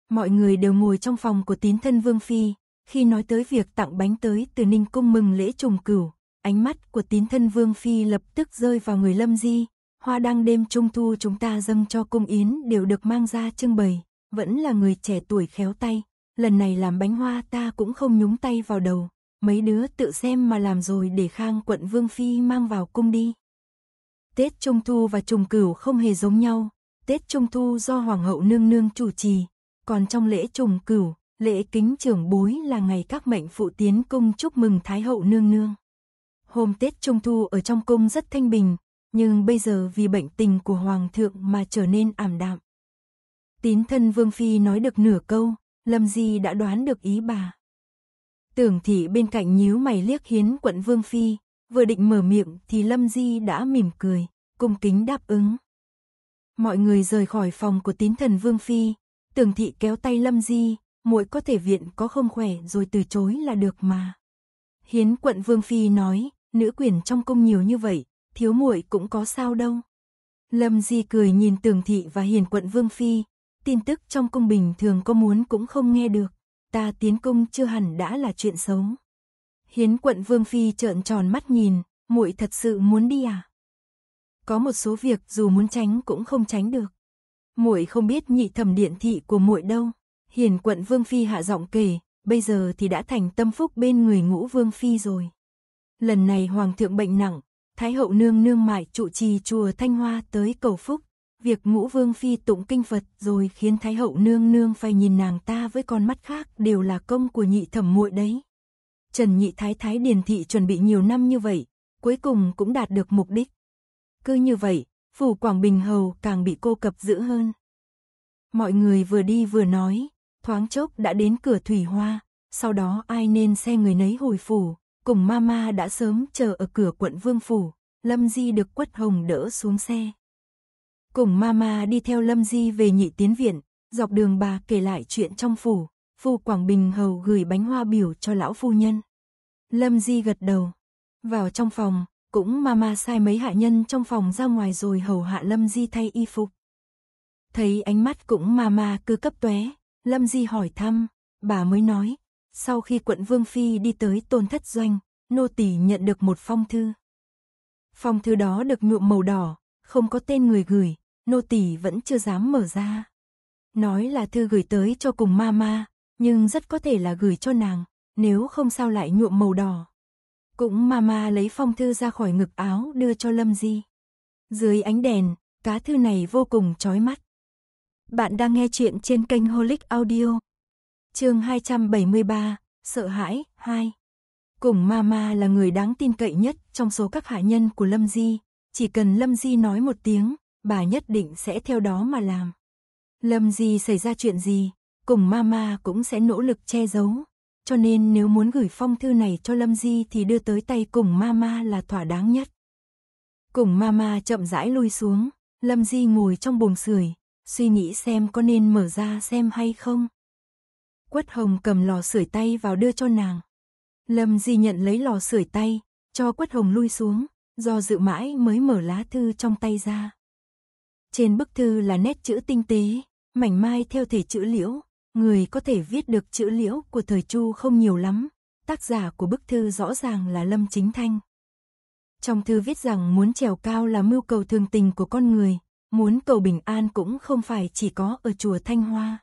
Mọi người đều ngồi trong phòng của tín thân Vương Phi, khi nói tới việc tặng bánh tới Từ Ninh Cung mừng lễ trùng cửu, ánh mắt của tín thân Vương Phi lập tức rơi vào người Lâm Di, hoa đăng đêm trung thu chúng ta dâng cho cung yến đều được mang ra trưng bày, vẫn là người trẻ tuổi khéo tay, lần này làm bánh hoa ta cũng không nhúng tay vào đầu, mấy đứa tự xem mà làm rồi để Khang quận Vương Phi mang vào cung đi. Tết trung thu và trùng cửu không hề giống nhau, Tết trung thu do Hoàng hậu nương nương chủ trì. Còn trong lễ trùng cửu, lễ kính trưởng bối là ngày các mệnh phụ tiến cung chúc mừng Thái hậu nương nương. Hôm Tết Trung Thu ở trong cung rất thanh bình, nhưng bây giờ vì bệnh tình của Hoàng thượng mà trở nên ảm đạm. Tín thân Vương Phi nói được nửa câu, Lâm Di đã đoán được ý bà. Tưởng Thị bên cạnh nhíu mày liếc Hiến Quận Vương Phi, vừa định mở miệng thì Lâm Di đã mỉm cười, cung kính đáp ứng. Mọi người rời khỏi phòng của tín thần Vương Phi. Tưởng Thị kéo tay Lâm Di, muội có thể viện có không khỏe rồi từ chối là được mà. Hiến Quận Vương Phi nói, nữ quyển trong cung nhiều như vậy, thiếu muội cũng có sao đâu. Lâm Di cười nhìn Tưởng Thị và Hiền Quận Vương Phi, tin tức trong cung bình thường có muốn cũng không nghe được, ta tiến cung chưa hẳn đã là chuyện xấu. Hiến Quận Vương Phi trợn tròn mắt nhìn, muội thật sự muốn đi à? Có một số việc dù muốn tránh cũng không tránh được. Muội không biết nhị thẩm điện thị của muội đâu. Hiền Quận Vương Phi hạ giọng kể, bây giờ thì đã thành tâm phúc bên người Ngũ Vương Phi rồi. Lần này Hoàng thượng bệnh nặng, Thái hậu nương nương mải trụ trì chùa Thanh Hoa tới cầu phúc. Việc Ngũ Vương Phi tụng kinh Phật rồi khiến Thái hậu nương nương phải nhìn nàng ta với con mắt khác đều là công của nhị thẩm muội đấy. Trần nhị thái thái Điền thị chuẩn bị nhiều năm như vậy, cuối cùng cũng đạt được mục đích. Cứ như vậy, phủ Quảng Bình hầu càng bị cô cập dữ hơn. Mọi người vừa đi vừa nói, thoáng chốc đã đến cửa Thủy Hoa, sau đó ai nên xe người nấy hồi phủ, Cùng Mama đã sớm chờ ở cửa quận vương phủ, Lâm Di được Quất Hồng đỡ xuống xe. Cùng Mama đi theo Lâm Di về nhị tiến viện, dọc đường bà kể lại chuyện trong phủ, phủ Quảng Bình hầu gửi bánh hoa biểu cho lão phu nhân. Lâm Di gật đầu, vào trong phòng. Cũng Mama sai mấy hạ nhân trong phòng ra ngoài rồi hầu hạ Lâm Di thay y phục. Thấy ánh mắt Cũng Mama cứ cấp tóe, Lâm Di hỏi thăm, bà mới nói, sau khi quận Vương Phi đi tới Tôn Thất Doanh, nô tỳ nhận được một phong thư. Phong thư đó được nhuộm màu đỏ, không có tên người gửi, nô tỳ vẫn chưa dám mở ra. Nói là thư gửi tới cho Cùng Mama, nhưng rất có thể là gửi cho nàng, nếu không sao lại nhuộm màu đỏ. Cũng Mama lấy phong thư ra khỏi ngực áo đưa cho Lâm Di. Dưới ánh đèn, cá thư này vô cùng chói mắt. Bạn đang nghe chuyện trên kênh Holic Audio. Chương hai trăm bảy mươi ba, Sợ hãi, hai. Cũng Mama là người đáng tin cậy nhất trong số các hạ nhân của Lâm Di. Chỉ cần Lâm Di nói một tiếng, bà nhất định sẽ theo đó mà làm. Lâm Di xảy ra chuyện gì, Cũng Mama cũng sẽ nỗ lực che giấu. cho nên nếu muốn gửi phong thư này cho Lâm Di thì đưa tới tay Cùng Mama là thỏa đáng nhất. Cùng Mama chậm rãi lui xuống, Lâm Di ngồi trong buồng sưởi, suy nghĩ xem có nên mở ra xem hay không. Quất Hồng cầm lò sưởi tay vào đưa cho nàng. Lâm Di nhận lấy lò sưởi tay, cho Quất Hồng lui xuống, do dự mãi mới mở lá thư trong tay ra. Trên bức thư là nét chữ tinh tế, mảnh mai theo thể chữ Liễu, người có thể viết được chữ Liễu của thời Chu không nhiều lắm, tác giả của bức thư rõ ràng là Lâm Chính Thanh. Trong thư viết rằng muốn trèo cao là mưu cầu thường tình của con người, muốn cầu bình an cũng không phải chỉ có ở chùa Thanh Hoa.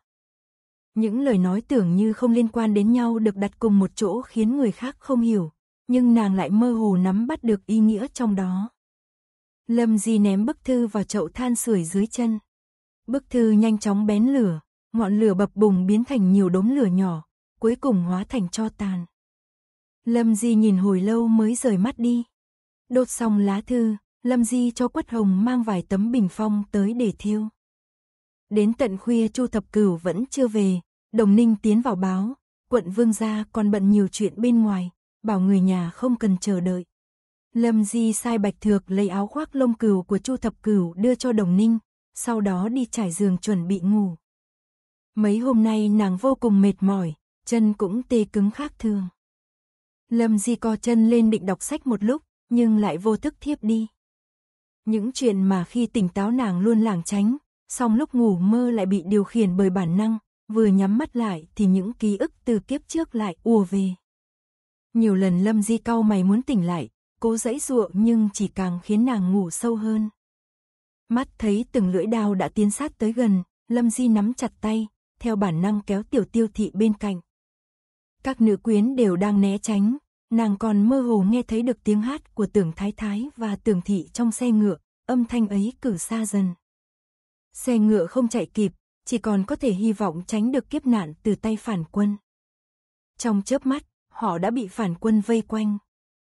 Những lời nói tưởng như không liên quan đến nhau được đặt cùng một chỗ khiến người khác không hiểu, nhưng nàng lại mơ hồ nắm bắt được ý nghĩa trong đó. Lâm Di ném bức thư vào chậu than sưởi dưới chân. Bức thư nhanh chóng bén lửa, ngọn lửa bập bùng biến thành nhiều đốm lửa nhỏ, cuối cùng hóa thành tro tàn. Lâm Di nhìn hồi lâu mới rời mắt đi. Đốt xong lá thư, Lâm Di cho Quất Hồng mang vài tấm bình phong tới để thiêu. Đến tận khuya Chu Thập Cửu vẫn chưa về, Đồng Ninh tiến vào báo, quận vương gia còn bận nhiều chuyện bên ngoài, bảo người nhà không cần chờ đợi. Lâm Di sai Bạch Thược lấy áo khoác lông cừu của Chu Thập Cửu đưa cho Đồng Ninh, sau đó đi trải giường chuẩn bị ngủ. Mấy hôm nay nàng vô cùng mệt mỏi, chân cũng tê cứng khác thường. Lâm Di co chân lên định đọc sách một lúc, nhưng lại vô thức thiếp đi. Những chuyện mà khi tỉnh táo nàng luôn lảng tránh, song lúc ngủ mơ lại bị điều khiển bởi bản năng, vừa nhắm mắt lại thì những ký ức từ kiếp trước lại ùa về. Nhiều lần Lâm Di cau mày muốn tỉnh lại, cố giãy giụa nhưng chỉ càng khiến nàng ngủ sâu hơn. Mắt thấy từng lưỡi dao đã tiến sát tới gần, Lâm Di nắm chặt tay, theo bản năng kéo Tiểu Tiêu Thị bên cạnh. Các nữ quyến đều đang né tránh, nàng còn mơ hồ nghe thấy được tiếng hát của Tưởng Thái Thái và Tưởng Thị trong xe ngựa, âm thanh ấy cứ xa dần. Xe ngựa không chạy kịp, chỉ còn có thể hy vọng tránh được kiếp nạn từ tay phản quân. Trong chớp mắt, họ đã bị phản quân vây quanh.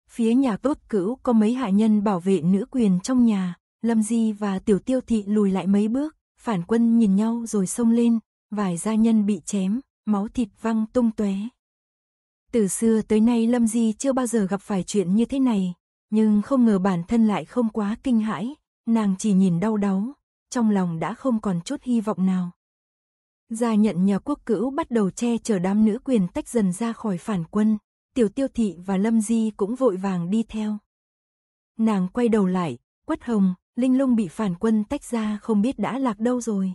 Phía nhà Tốt Cửu có mấy hạ nhân bảo vệ nữ quyền trong nhà, Lâm Di và Tiểu Tiêu Thị lùi lại mấy bước, phản quân nhìn nhau rồi xông lên, vài gia nhân bị chém, máu thịt văng tung tóe. Từ xưa tới nay Lâm Di chưa bao giờ gặp phải chuyện như thế này, nhưng không ngờ bản thân lại không quá kinh hãi, nàng chỉ nhìn đau đáu, trong lòng đã không còn chút hy vọng nào. Gia nhận nhà Quốc Cửu bắt đầu che chở đám nữ quyền tách dần ra khỏi phản quân, Tiểu Tiêu Thị và Lâm Di cũng vội vàng đi theo. Nàng quay đầu lại, Quất Hồng, Linh Lung bị phản quân tách ra không biết đã lạc đâu rồi.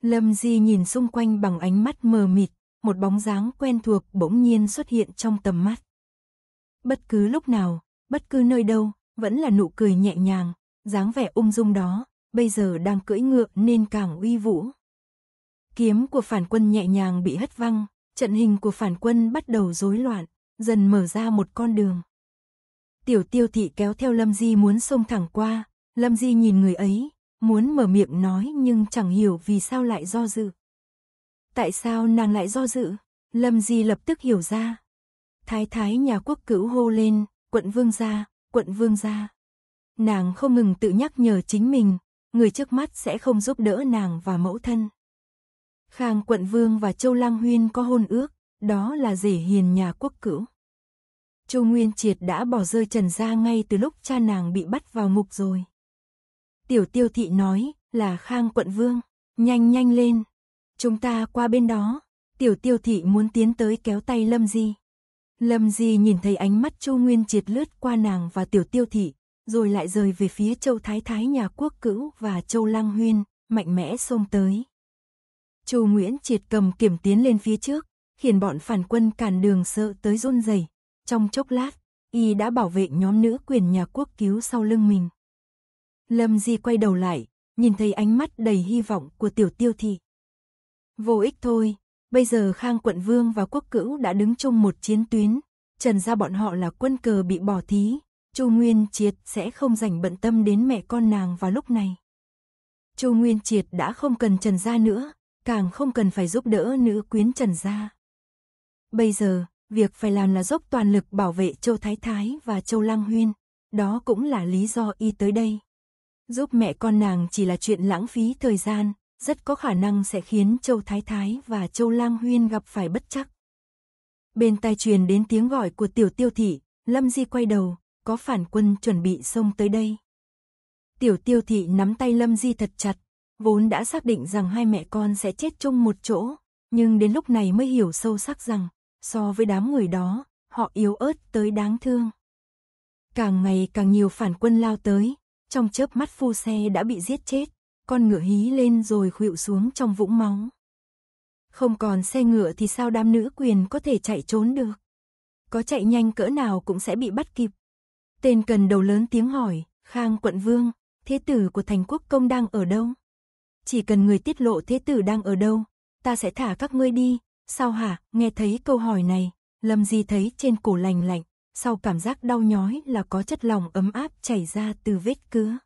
Lâm Di nhìn xung quanh bằng ánh mắt mờ mịt, một bóng dáng quen thuộc bỗng nhiên xuất hiện trong tầm mắt. Bất cứ lúc nào, bất cứ nơi đâu, vẫn là nụ cười nhẹ nhàng, dáng vẻ ung dung đó, bây giờ đang cưỡi ngựa nên càng uy vũ. Kiếm của phản quân nhẹ nhàng bị hất văng, trận hình của phản quân bắt đầu rối loạn, dần mở ra một con đường. Tiểu Tiêu Thị kéo theo Lâm Di muốn xông thẳng qua, Lâm Di nhìn người ấy, muốn mở miệng nói nhưng chẳng hiểu vì sao lại do dự. Tại sao nàng lại do dự? Lâm Di lập tức hiểu ra. Thái thái nhà Quốc Cửu hô lên, quận vương gia, quận vương gia. Nàng không ngừng tự nhắc nhở chính mình, người trước mắt sẽ không giúp đỡ nàng và mẫu thân. Khang quận vương và Châu Lăng Huyên có hôn ước, đó là rể hiền nhà Quốc Cửu. Châu Nguyên Triệt đã bỏ rơi Trần gia ngay từ lúc cha nàng bị bắt vào ngục rồi. Tiểu Tiêu Thị nói là Khang quận vương, nhanh nhanh lên. Chúng ta qua bên đó, Tiểu Tiêu Thị muốn tiến tới kéo tay Lâm Di. Lâm Di nhìn thấy ánh mắt Chu Nguyên Triệt lướt qua nàng và Tiểu Tiêu Thị, rồi lại rời về phía Châu Thái Thái nhà Quốc Cửu và Châu Lăng Huyên, mạnh mẽ xông tới. Chu Nguyễn Triệt cầm kiểm tiến lên phía trước, khiến bọn phản quân cản đường sợ tới run rẩy. Trong chốc lát, y đã bảo vệ nhóm nữ quyền nhà Quốc Cửu sau lưng mình. Lâm Di quay đầu lại, nhìn thấy ánh mắt đầy hy vọng của Tiểu Tiêu Thị. Vô ích thôi, bây giờ Khang quận vương và Quốc Cửu đã đứng chung một chiến tuyến, Trần gia bọn họ là quân cờ bị bỏ thí, Chu Nguyên Triệt sẽ không dành bận tâm đến mẹ con nàng vào lúc này. Chu Nguyên Triệt đã không cần Trần gia nữa, càng không cần phải giúp đỡ nữ quyến Trần gia. Bây giờ, việc phải làm là dốc toàn lực bảo vệ Châu Thái Thái và Châu Lăng Huyên, đó cũng là lý do y tới đây. Giúp mẹ con nàng chỉ là chuyện lãng phí thời gian, rất có khả năng sẽ khiến Châu Thái Thái và Châu Lăng Huyên gặp phải bất trắc. Bên tai truyền đến tiếng gọi của Tiểu Tiêu Thị, Lâm Di quay đầu, có phản quân chuẩn bị xông tới đây. Tiểu Tiêu Thị nắm tay Lâm Di thật chặt, vốn đã xác định rằng hai mẹ con sẽ chết chung một chỗ, nhưng đến lúc này mới hiểu sâu sắc rằng, so với đám người đó, họ yếu ớt tới đáng thương. Càng ngày càng nhiều phản quân lao tới, trong chớp mắt phu xe đã bị giết chết, con ngựa hí lên rồi khuỵu xuống trong vũng máu. Không còn xe ngựa thì sao đám nữ quyền có thể chạy trốn được? Có chạy nhanh cỡ nào cũng sẽ bị bắt kịp. Tên cần đầu lớn tiếng hỏi, Khang Quận Vương, thế tử của Thành Quốc Công đang ở đâu? Chỉ cần người tiết lộ thế tử đang ở đâu, ta sẽ thả các ngươi đi, sao hả? Nghe thấy câu hỏi này, Lâm Di thấy trên cổ lành lạnh, sau cảm giác đau nhói là có chất lỏng ấm áp chảy ra từ vết cứa.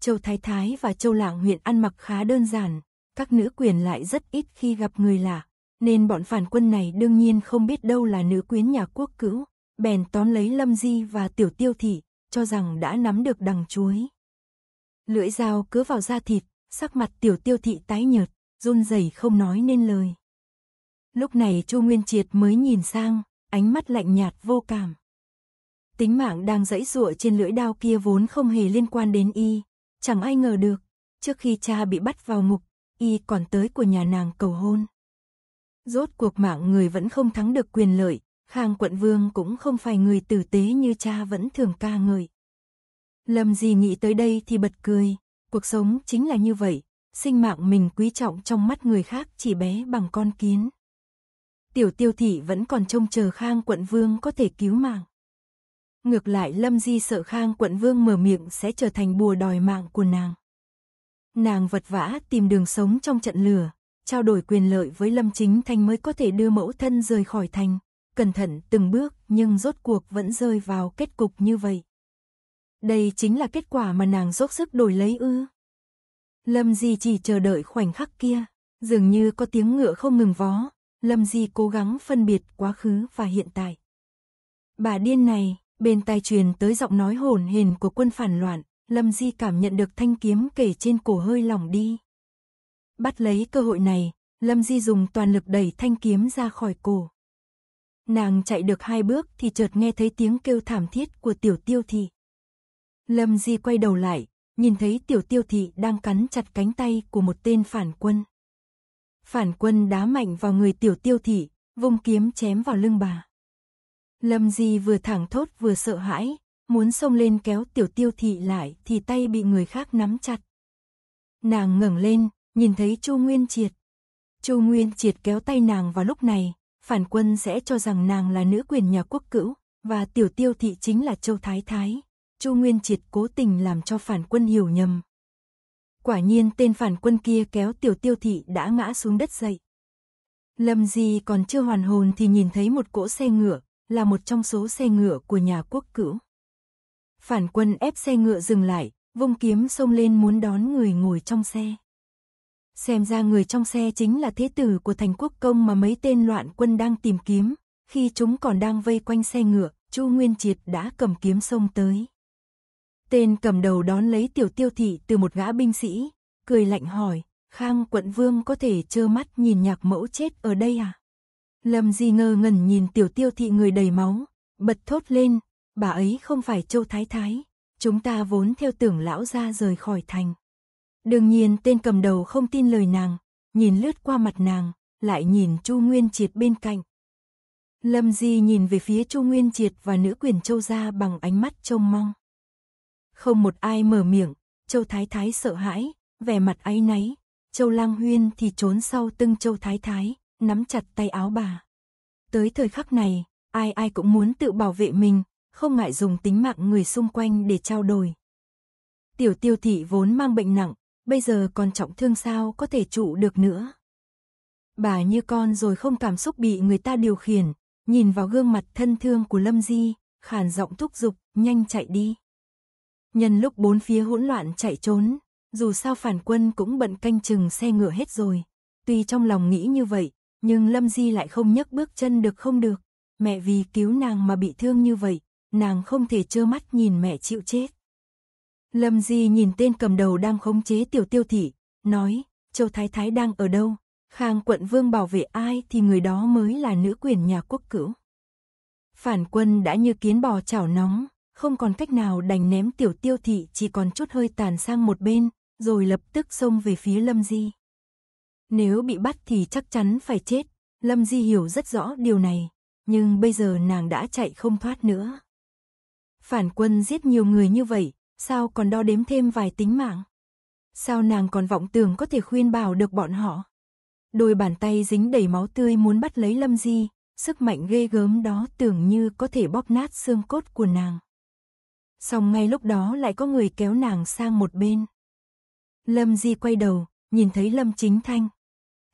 Châu Thái Thái và Châu Lạng Huyện ăn mặc khá đơn giản, các nữ quyền lại rất ít khi gặp người lạ, nên bọn phản quân này đương nhiên không biết đâu là nữ quyến nhà Quốc Cữu, bèn tóm lấy Lâm Di và Tiểu Tiêu Thị, cho rằng đã nắm được đằng chuối. Lưỡi dao cứa vào da thịt, sắc mặt Tiểu Tiêu Thị tái nhợt, run rẩy không nói nên lời. Lúc này Chu Nguyên Triệt mới nhìn sang, ánh mắt lạnh nhạt vô cảm. Tính mạng đang giãy giụa trên lưỡi dao kia vốn không hề liên quan đến y, chẳng ai ngờ được, trước khi cha bị bắt vào ngục, y còn tới của nhà nàng cầu hôn. Rốt cuộc mạng người vẫn không thắng được quyền lợi, Khang Quận Vương cũng không phải người tử tế như cha vẫn thường ca ngợi. Lâm Di nghĩ tới đây thì bật cười, cuộc sống chính là như vậy, sinh mạng mình quý trọng trong mắt người khác chỉ bé bằng con kiến. Tiểu Tiêu Thị vẫn còn trông chờ Khang Quận Vương có thể cứu mạng. Ngược lại Lâm Di sợ Khang Quận Vương mở miệng sẽ trở thành bùa đòi mạng của nàng. Nàng vật vã tìm đường sống trong trận lửa, trao đổi quyền lợi với Lâm Chính Thanh mới có thể đưa mẫu thân rời khỏi thành, cẩn thận từng bước nhưng rốt cuộc vẫn rơi vào kết cục như vậy. Đây chính là kết quả mà nàng dốc sức đổi lấy ư? Lâm Di chỉ chờ đợi khoảnh khắc kia, dường như có tiếng ngựa không ngừng vó, Lâm Di cố gắng phân biệt quá khứ và hiện tại. Bà điên này, bên tai truyền tới giọng nói hổn hển của quân phản loạn, Lâm Di cảm nhận được thanh kiếm kể trên cổ hơi lỏng đi. Bắt lấy cơ hội này, Lâm Di dùng toàn lực đẩy thanh kiếm ra khỏi cổ. Nàng chạy được hai bước thì chợt nghe thấy tiếng kêu thảm thiết của Tiểu Tiêu Thị. Lâm Di quay đầu lại, nhìn thấy Tiểu Tiêu Thị đang cắn chặt cánh tay của một tên phản quân. Phản quân đá mạnh vào người Tiểu Tiêu Thị, vung kiếm chém vào lưng bà. Lâm Di vừa thảng thốt vừa sợ hãi, muốn xông lên kéo Tiểu Tiêu Thị lại thì tay bị người khác nắm chặt. Nàng ngẩng lên, nhìn thấy Chu Nguyên Triệt. Chu Nguyên Triệt kéo tay nàng vào lúc này, phản quân sẽ cho rằng nàng là nữ quyền nhà Quốc Cữu, và Tiểu Tiêu Thị chính là Châu Thái Thái. Chu Nguyên Triệt cố tình làm cho phản quân hiểu nhầm. Quả nhiên tên phản quân kia kéo Tiểu Tiêu Thị đã ngã xuống đất dậy. Lâm Di còn chưa hoàn hồn thì nhìn thấy một cỗ xe ngựa, là một trong số xe ngựa của nhà Quốc Cữu. Phản quân ép xe ngựa dừng lại, vung kiếm xông lên muốn đón người ngồi trong xe. Xem ra người trong xe chính là thế tử của Thành Quốc Công mà mấy tên loạn quân đang tìm kiếm. Khi chúng còn đang vây quanh xe ngựa, Chu Nguyên Triệt đã cầm kiếm xông tới. Tên cầm đầu đón lấy Tiểu Tiêu Thị từ một gã binh sĩ, cười lạnh hỏi, Khang Quận Vương có thể trơ mắt nhìn nhạc mẫu chết ở đây à? Lâm Di ngơ ngẩn nhìn Tiểu Tiêu Thị người đầy máu, bật thốt lên, bà ấy không phải Châu Thái Thái, chúng ta vốn theo Tưởng lão ra rời khỏi thành. Đương nhiên tên cầm đầu không tin lời nàng, nhìn lướt qua mặt nàng, lại nhìn Chu Nguyên Triệt bên cạnh. Lâm Di nhìn về phía Chu Nguyên Triệt và nữ quyền Châu gia bằng ánh mắt trông mong. Không một ai mở miệng, Châu Thái Thái sợ hãi, vẻ mặt áy náy, Châu Lăng Huyên thì trốn sau lưng Châu Thái Thái, nắm chặt tay áo bà. Tới thời khắc này, ai ai cũng muốn tự bảo vệ mình, không ngại dùng tính mạng người xung quanh để trao đổi. Tiểu Tiêu Thị vốn mang bệnh nặng, bây giờ còn trọng thương sao có thể trụ được nữa. Bà như con rồi không cảm xúc bị người ta điều khiển, nhìn vào gương mặt thân thương của Lâm Di, khàn giọng thúc giục, nhanh chạy đi. Nhân lúc bốn phía hỗn loạn chạy trốn, dù sao phản quân cũng bận canh chừng xe ngựa hết rồi. Tuy trong lòng nghĩ như vậy, nhưng Lâm Di lại không nhấc bước chân được không được. Mẹ vì cứu nàng mà bị thương như vậy, nàng không thể trơ mắt nhìn mẹ chịu chết. Lâm Di nhìn tên cầm đầu đang khống chế Tiểu Tiêu Thị, nói, Châu Thái Thái đang ở đâu? Khang quận vương bảo vệ ai thì người đó mới là nữ quyền nhà quốc cửu. Phản quân đã như kiến bò chảo nóng, không còn cách nào đành ném Tiểu Tiêu Thị chỉ còn chút hơi tàn sang một bên, rồi lập tức xông về phía Lâm Di. Nếu bị bắt thì chắc chắn phải chết, Lâm Di hiểu rất rõ điều này, nhưng bây giờ nàng đã chạy không thoát nữa. Phản quân giết nhiều người như vậy, sao còn đo đếm thêm vài tính mạng? Sao nàng còn vọng tưởng có thể khuyên bảo được bọn họ? Đôi bàn tay dính đầy máu tươi muốn bắt lấy Lâm Di, sức mạnh ghê gớm đó tưởng như có thể bóp nát xương cốt của nàng. Song ngay lúc đó lại có người kéo nàng sang một bên. Lâm Di quay đầu, nhìn thấy Lâm Chính Thanh.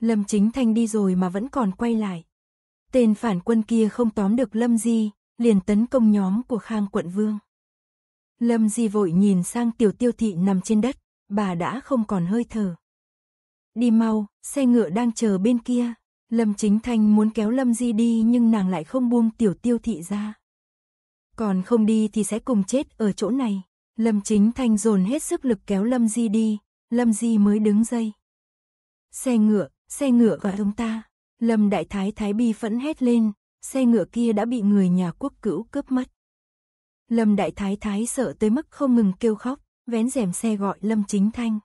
Lâm Chính Thanh đi rồi mà vẫn còn quay lại. Tên phản quân kia không tóm được Lâm Di, liền tấn công nhóm của Khang quận vương. Lâm Di vội nhìn sang Tiểu Tiêu Thị nằm trên đất, bà đã không còn hơi thở. Đi mau, xe ngựa đang chờ bên kia. Lâm Chính Thanh muốn kéo Lâm Di đi nhưng nàng lại không buông Tiểu Tiêu Thị ra. Còn không đi thì sẽ cùng chết ở chỗ này. Lâm Chính Thanh dồn hết sức lực kéo Lâm Di đi, Lâm Di mới đứng dậy. Xe ngựa, xe ngựa của ông ta. Lâm Đại Thái Thái bi phẫn hét lên, xe ngựa kia đã bị người nhà quốc cữu cướp mất. Lâm Đại Thái Thái sợ tới mức không ngừng kêu khóc, vén rèm xe gọi Lâm Chính Thanh.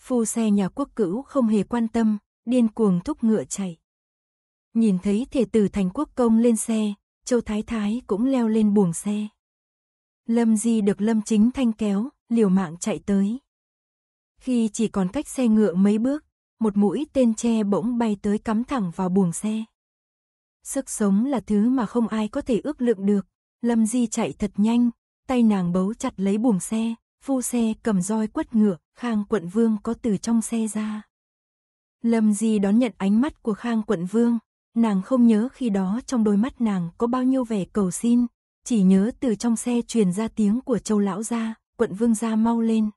Phu xe nhà quốc cữu không hề quan tâm, điên cuồng thúc ngựa chạy. Nhìn thấy thể tử Thành Quốc Công lên xe, Châu Thái Thái cũng leo lên buồng xe. Lâm Di được Lâm Chính Thanh kéo, liều mạng chạy tới. Khi chỉ còn cách xe ngựa mấy bước, một mũi tên tre bỗng bay tới cắm thẳng vào buồng xe. Sức sống là thứ mà không ai có thể ước lượng được. Lâm Di chạy thật nhanh, tay nàng bấu chặt lấy buồng xe, phu xe cầm roi quất ngựa, Khang quận vương có từ trong xe ra. Lâm Di đón nhận ánh mắt của Khang quận vương, nàng không nhớ khi đó trong đôi mắt nàng có bao nhiêu vẻ cầu xin, chỉ nhớ từ trong xe truyền ra tiếng của Châu lão gia, quận vương gia mau lên.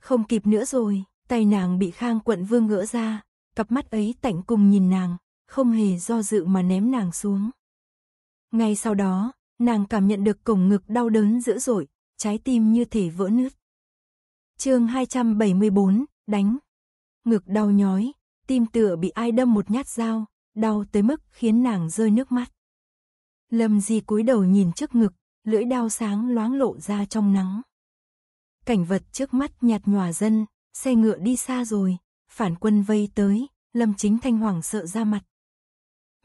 Không kịp nữa rồi, tay nàng bị Khang quận vương gỡ ra, cặp mắt ấy tạnh cùng nhìn nàng, không hề do dự mà ném nàng xuống. Ngay sau đó, nàng cảm nhận được cổng ngực đau đớn dữ dội, trái tim như thể vỡ nứt. Chương hai trăm bảy mươi bốn, đánh. Ngực đau nhói, tim tựa bị ai đâm một nhát dao, đau tới mức khiến nàng rơi nước mắt. Lâm Di cúi đầu nhìn trước ngực, lưỡi đao sáng loáng lộ ra trong nắng. Cảnh vật trước mắt nhạt nhòa dần, xe ngựa đi xa rồi, phản quân vây tới, Lâm Chính Thanh hoảng sợ ra mặt.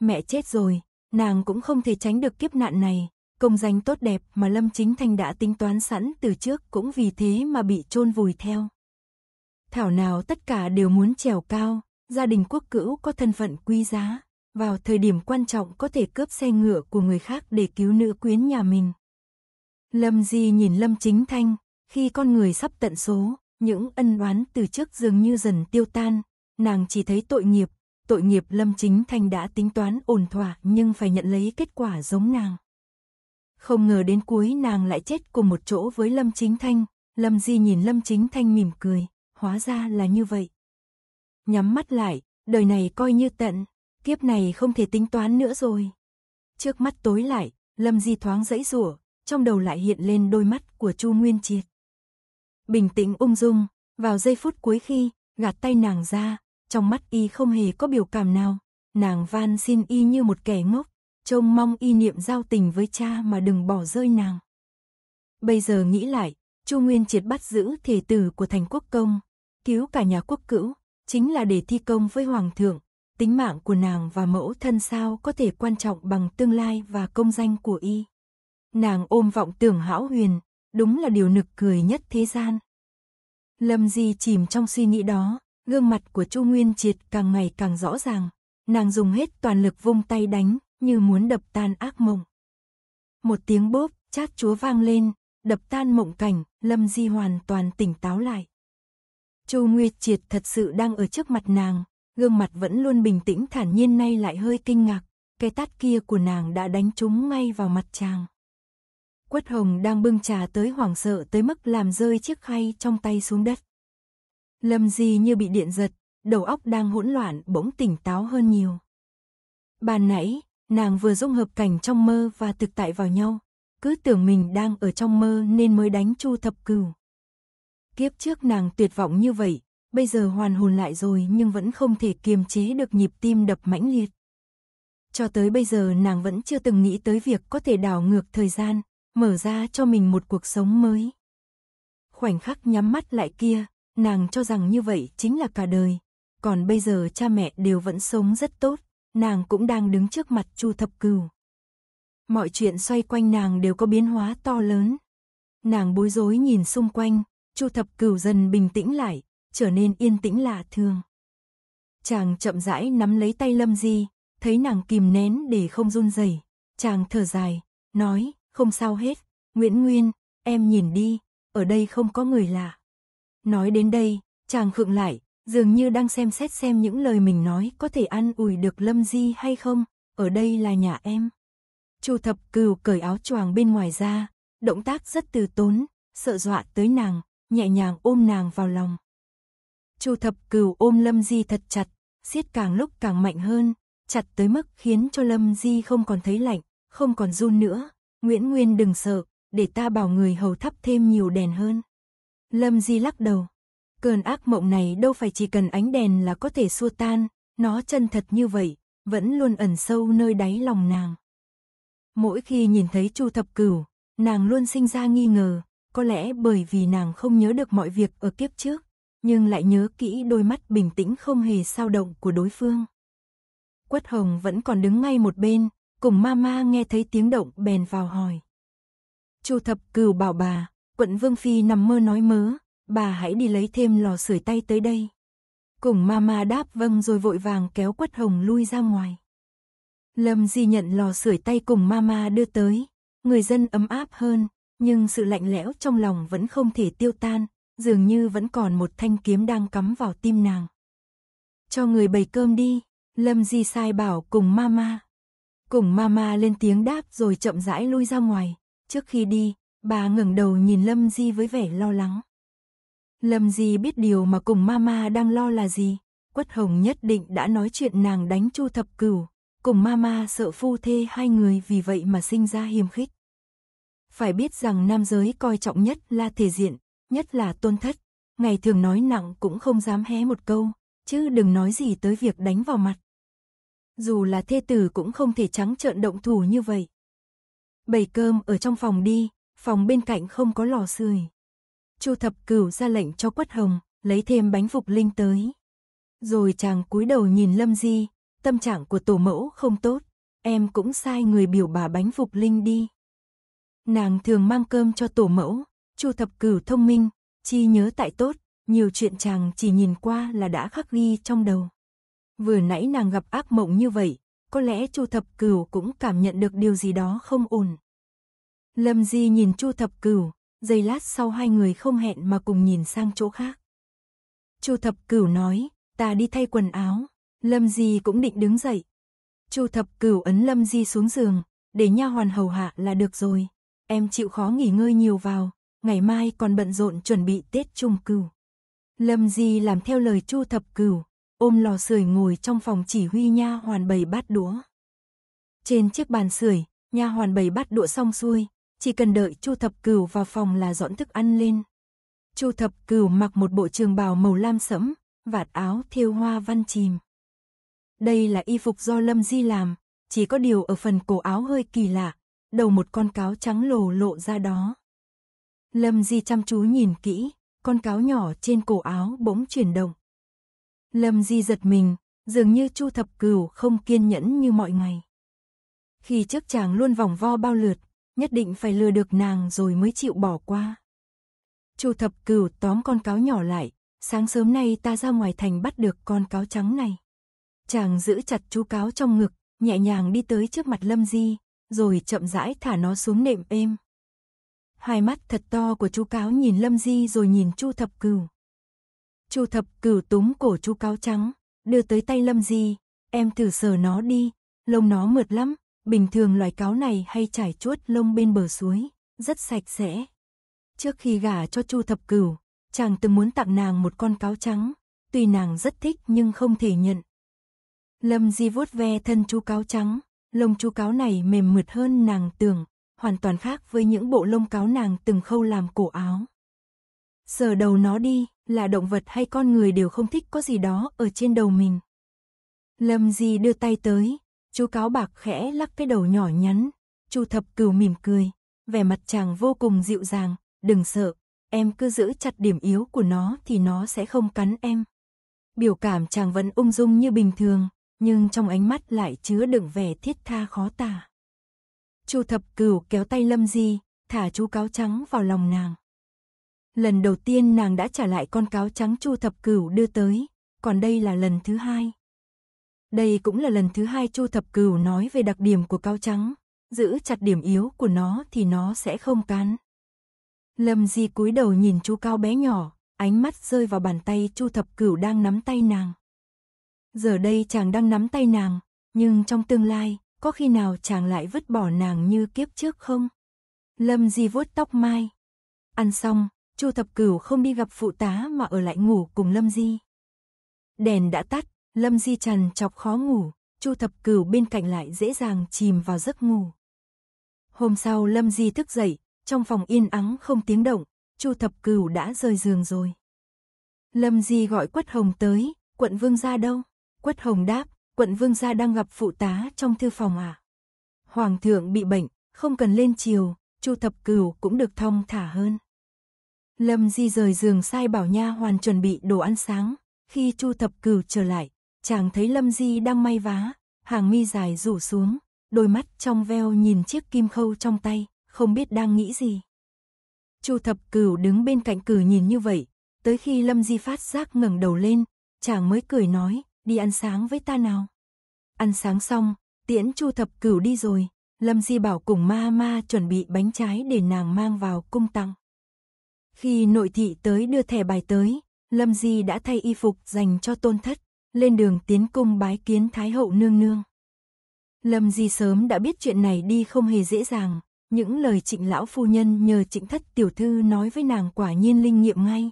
Mẹ chết rồi, nàng cũng không thể tránh được kiếp nạn này, công danh tốt đẹp mà Lâm Chính Thanh đã tính toán sẵn từ trước cũng vì thế mà bị chôn vùi theo. Thảo nào tất cả đều muốn trèo cao, gia đình quốc cữu có thân phận quý giá, vào thời điểm quan trọng có thể cướp xe ngựa của người khác để cứu nữ quyến nhà mình. Lâm Di nhìn Lâm Chính Thanh, khi con người sắp tận số, những ân oán từ trước dường như dần tiêu tan, nàng chỉ thấy tội nghiệp, tội nghiệp Lâm Chính Thanh đã tính toán ổn thỏa nhưng phải nhận lấy kết quả giống nàng. Không ngờ đến cuối nàng lại chết cùng một chỗ với Lâm Chính Thanh, Lâm Di nhìn Lâm Chính Thanh mỉm cười. Hóa ra là như vậy. Nhắm mắt lại, đời này coi như tận, kiếp này không thể tính toán nữa rồi. Trước mắt tối lại, Lâm Di thoáng giãy giụa, trong đầu lại hiện lên đôi mắt của Chu Nguyên Triệt. Bình tĩnh ung dung, vào giây phút cuối khi gạt tay nàng ra, trong mắt y không hề có biểu cảm nào, nàng van xin y như một kẻ ngốc, trông mong y niệm giao tình với cha mà đừng bỏ rơi nàng. Bây giờ nghĩ lại, Chu Nguyên Triệt bắt giữ thể tử của Thành Quốc Công, cứu cả nhà quốc cữu, chính là để thi công với Hoàng thượng, tính mạng của nàng và mẫu thân sao có thể quan trọng bằng tương lai và công danh của y. Nàng ôm vọng tưởng hão huyền, đúng là điều nực cười nhất thế gian. Lâm Di chìm trong suy nghĩ đó, gương mặt của Chu Nguyên Triệt càng ngày càng rõ ràng, nàng dùng hết toàn lực vung tay đánh, như muốn đập tan ác mộng. Một tiếng bốp, chát chúa vang lên, đập tan mộng cảnh, Lâm Di hoàn toàn tỉnh táo lại. Chu Nguyên Triệt thật sự đang ở trước mặt nàng, gương mặt vẫn luôn bình tĩnh thản nhiên nay lại hơi kinh ngạc, cái tát kia của nàng đã đánh trúng ngay vào mặt chàng. Quất Hồng đang bưng trà tới hoảng sợ tới mức làm rơi chiếc khay trong tay xuống đất. Lâm Di như bị điện giật, đầu óc đang hỗn loạn bỗng tỉnh táo hơn nhiều. Ban nãy, nàng vừa dung hợp cảnh trong mơ và thực tại vào nhau. Cứ tưởng mình đang ở trong mơ nên mới đánh Chu Thập Cửu. Kiếp trước nàng tuyệt vọng như vậy, bây giờ hoàn hồn lại rồi nhưng vẫn không thể kiềm chế được nhịp tim đập mãnh liệt. Cho tới bây giờ nàng vẫn chưa từng nghĩ tới việc có thể đảo ngược thời gian, mở ra cho mình một cuộc sống mới. Khoảnh khắc nhắm mắt lại kia, nàng cho rằng như vậy chính là cả đời. Còn bây giờ cha mẹ đều vẫn sống rất tốt, nàng cũng đang đứng trước mặt Chu Thập Cửu. Mọi chuyện xoay quanh nàng đều có biến hóa to lớn. Nàng bối rối nhìn xung quanh, Chu Thập Cửu dần bình tĩnh lại, trở nên yên tĩnh lạ thường. Chàng chậm rãi nắm lấy tay Lâm Di, thấy nàng kìm nén để không run rẩy, chàng thở dài, nói, không sao hết, Nguyễn Nguyên, em nhìn đi, ở đây không có người lạ. Nói đến đây, chàng khựng lại, dường như đang xem xét xem những lời mình nói có thể an ủi được Lâm Di hay không, ở đây là nhà em. Chu Thập Cửu cởi áo choàng bên ngoài ra, động tác rất từ tốn, sợ dọa tới nàng, nhẹ nhàng ôm nàng vào lòng. Chu Thập Cửu ôm Lâm Di thật chặt, siết càng lúc càng mạnh hơn, chặt tới mức khiến cho Lâm Di không còn thấy lạnh, không còn run nữa. Nguyễn Nguyên đừng sợ, để ta bảo người hầu thắp thêm nhiều đèn hơn. Lâm Di lắc đầu. Cơn ác mộng này đâu phải chỉ cần ánh đèn là có thể xua tan, nó chân thật như vậy, vẫn luôn ẩn sâu nơi đáy lòng nàng. Mỗi khi nhìn thấy Chu Thập Cửu, nàng luôn sinh ra nghi ngờ, có lẽ bởi vì nàng không nhớ được mọi việc ở kiếp trước, nhưng lại nhớ kỹ đôi mắt bình tĩnh không hề dao động của đối phương. Quất Hồng vẫn còn đứng ngay một bên, Cùng Mama nghe thấy tiếng động bèn vào hỏi. Chu Thập Cửu bảo bà, Quận Vương Phi nằm mơ nói mớ, bà hãy đi lấy thêm lò sưởi tay tới đây. Cùng Mama đáp vâng rồi vội vàng kéo Quất Hồng lui ra ngoài. Lâm Di nhận lò sưởi tay Cùng Mama đưa tới, người dân ấm áp hơn, nhưng sự lạnh lẽo trong lòng vẫn không thể tiêu tan, dường như vẫn còn một thanh kiếm đang cắm vào tim nàng. Cho người bày cơm đi, Lâm Di sai bảo Cùng Mama. Cùng Mama lên tiếng đáp rồi chậm rãi lui ra ngoài, trước khi đi, bà ngẩng đầu nhìn Lâm Di với vẻ lo lắng. Lâm Di biết điều mà Cùng Mama đang lo là gì, Quất Hồng nhất định đã nói chuyện nàng đánh Chu Thập Cửu, Cùng Mama sợ phu thê hai người vì vậy mà sinh ra hiềm khích. Phải biết rằng nam giới coi trọng nhất là thể diện, nhất là tôn thất, ngày thường nói nặng cũng không dám hé một câu, chứ đừng nói gì tới việc đánh vào mặt. Dù là thê tử cũng không thể trắng trợn động thủ như vậy. Bày cơm ở trong phòng đi, phòng bên cạnh không có lò sưởi. Chu Thập Cửu ra lệnh cho Quất Hồng, lấy thêm bánh phục linh tới. Rồi chàng cúi đầu nhìn Lâm Di, tâm trạng của tổ mẫu không tốt, em cũng sai người biểu bà bánh phục linh đi. Nàng thường mang cơm cho tổ mẫu, Chu Thập Cửu thông minh, chi nhớ tại tốt, nhiều chuyện chàng chỉ nhìn qua là đã khắc ghi trong đầu. Vừa nãy nàng gặp ác mộng như vậy, có lẽ Chu Thập Cửu cũng cảm nhận được điều gì đó không ổn. Lâm Di nhìn Chu Thập Cửu, giây lát sau hai người không hẹn mà cùng nhìn sang chỗ khác. Chu Thập Cửu nói, ta đi thay quần áo, Lâm Di cũng định đứng dậy. Chu Thập Cửu ấn Lâm Di xuống giường, để nha hoàn hầu hạ là được rồi, em chịu khó nghỉ ngơi nhiều vào, ngày mai còn bận rộn chuẩn bị Tết Trung Cửu. Lâm Di làm theo lời Chu Thập Cửu, ôm lò sưởi ngồi trong phòng chỉ huy nha hoàn bày bát đũa. Trên chiếc bàn sưởi, nha hoàn bày bát đũa xong xuôi, chỉ cần đợi Chu Thập Cửu vào phòng là dọn thức ăn lên. Chu Thập Cửu mặc một bộ trường bào màu lam sẫm, vạt áo thêu hoa văn chìm. Đây là y phục do Lâm Di làm, chỉ có điều ở phần cổ áo hơi kỳ lạ, đầu một con cáo trắng lồ lộ ra đó. Lâm Di chăm chú nhìn kỹ, con cáo nhỏ trên cổ áo bỗng chuyển động. Lâm Di giật mình, dường như Chu Thập Cửu không kiên nhẫn như mọi ngày. Khi trước chàng luôn vòng vo bao lượt, nhất định phải lừa được nàng rồi mới chịu bỏ qua. Chu Thập Cửu tóm con cáo nhỏ lại, sáng sớm nay ta ra ngoài thành bắt được con cáo trắng này. Chàng giữ chặt chú cáo trong ngực, nhẹ nhàng đi tới trước mặt Lâm Di, rồi chậm rãi thả nó xuống nệm êm. Hai mắt thật to của chú cáo nhìn Lâm Di rồi nhìn Chu Thập Cửu. Chu Thập Cửu túm cổ chú cáo trắng, đưa tới tay Lâm Di, em thử sờ nó đi, lông nó mượt lắm, bình thường loài cáo này hay trải chuốt lông bên bờ suối, rất sạch sẽ. Trước khi gả cho Chu Thập Cửu, chàng từng muốn tặng nàng một con cáo trắng, tuy nàng rất thích nhưng không thể nhận. Lâm Di vuốt ve thân chú cáo trắng, lông chú cáo này mềm mượt hơn nàng tưởng, hoàn toàn khác với những bộ lông cáo nàng từng khâu làm cổ áo. Sờ đầu nó đi, là động vật hay con người đều không thích có gì đó ở trên đầu mình. Lâm Di đưa tay tới, chú cáo bạc khẽ lắc cái đầu nhỏ nhắn, Chu Thập Cửu mỉm cười, vẻ mặt chàng vô cùng dịu dàng, đừng sợ, em cứ giữ chặt điểm yếu của nó thì nó sẽ không cắn em. Biểu cảm chàng vẫn ung dung như bình thường, nhưng trong ánh mắt lại chứa đựng vẻ thiết tha khó tả. Chu Thập Cửu kéo tay Lâm Di, thả chú cáo trắng vào lòng nàng. Lần đầu tiên nàng đã trả lại con cáo trắng Chu Thập Cửu đưa tới, còn đây là lần thứ hai. Đây cũng là lần thứ hai Chu Thập Cửu nói về đặc điểm của cáo trắng, giữ chặt điểm yếu của nó thì nó sẽ không cắn. Lâm Di cúi đầu nhìn chú cáo bé nhỏ, ánh mắt rơi vào bàn tay Chu Thập Cửu đang nắm tay nàng. Giờ đây chàng đang nắm tay nàng, nhưng trong tương lai, có khi nào chàng lại vứt bỏ nàng như kiếp trước không? Lâm Di vuốt tóc mai. Ăn xong, Chu Thập Cửu không đi gặp phụ tá mà ở lại ngủ cùng Lâm Di. Đèn đã tắt, Lâm Di trằn trọc khó ngủ, Chu Thập Cửu bên cạnh lại dễ dàng chìm vào giấc ngủ. Hôm sau Lâm Di thức dậy, trong phòng yên ắng không tiếng động, Chu Thập Cửu đã rời giường rồi. Lâm Di gọi Quất Hồng tới, "Quận vương gia đâu?" Quất Hồng đáp, "Quận vương gia đang gặp phụ tá trong thư phòng à?" Hoàng thượng bị bệnh, không cần lên triều, Chu Thập Cửu cũng được thong thả hơn. Lâm Di rời giường sai bảo nha hoàn chuẩn bị đồ ăn sáng, khi Chu Thập Cửu trở lại, chàng thấy Lâm Di đang may vá, hàng mi dài rủ xuống, đôi mắt trong veo nhìn chiếc kim khâu trong tay, không biết đang nghĩ gì. Chu Thập Cửu đứng bên cạnh cử nhìn như vậy, tới khi Lâm Di phát giác ngẩng đầu lên, chàng mới cười nói, "Đi ăn sáng với ta nào." Ăn sáng xong, tiễn Chu Thập Cửu đi rồi, Lâm Di bảo Cùng Mama chuẩn bị bánh trái để nàng mang vào cung tặng. Khi nội thị tới đưa thẻ bài tới, Lâm Di đã thay y phục dành cho tôn thất, lên đường tiến cung bái kiến Thái hậu nương nương. Lâm Di sớm đã biết chuyện này đi không hề dễ dàng, những lời Trịnh lão phu nhân nhờ Trịnh thất tiểu thư nói với nàng quả nhiên linh nghiệm ngay.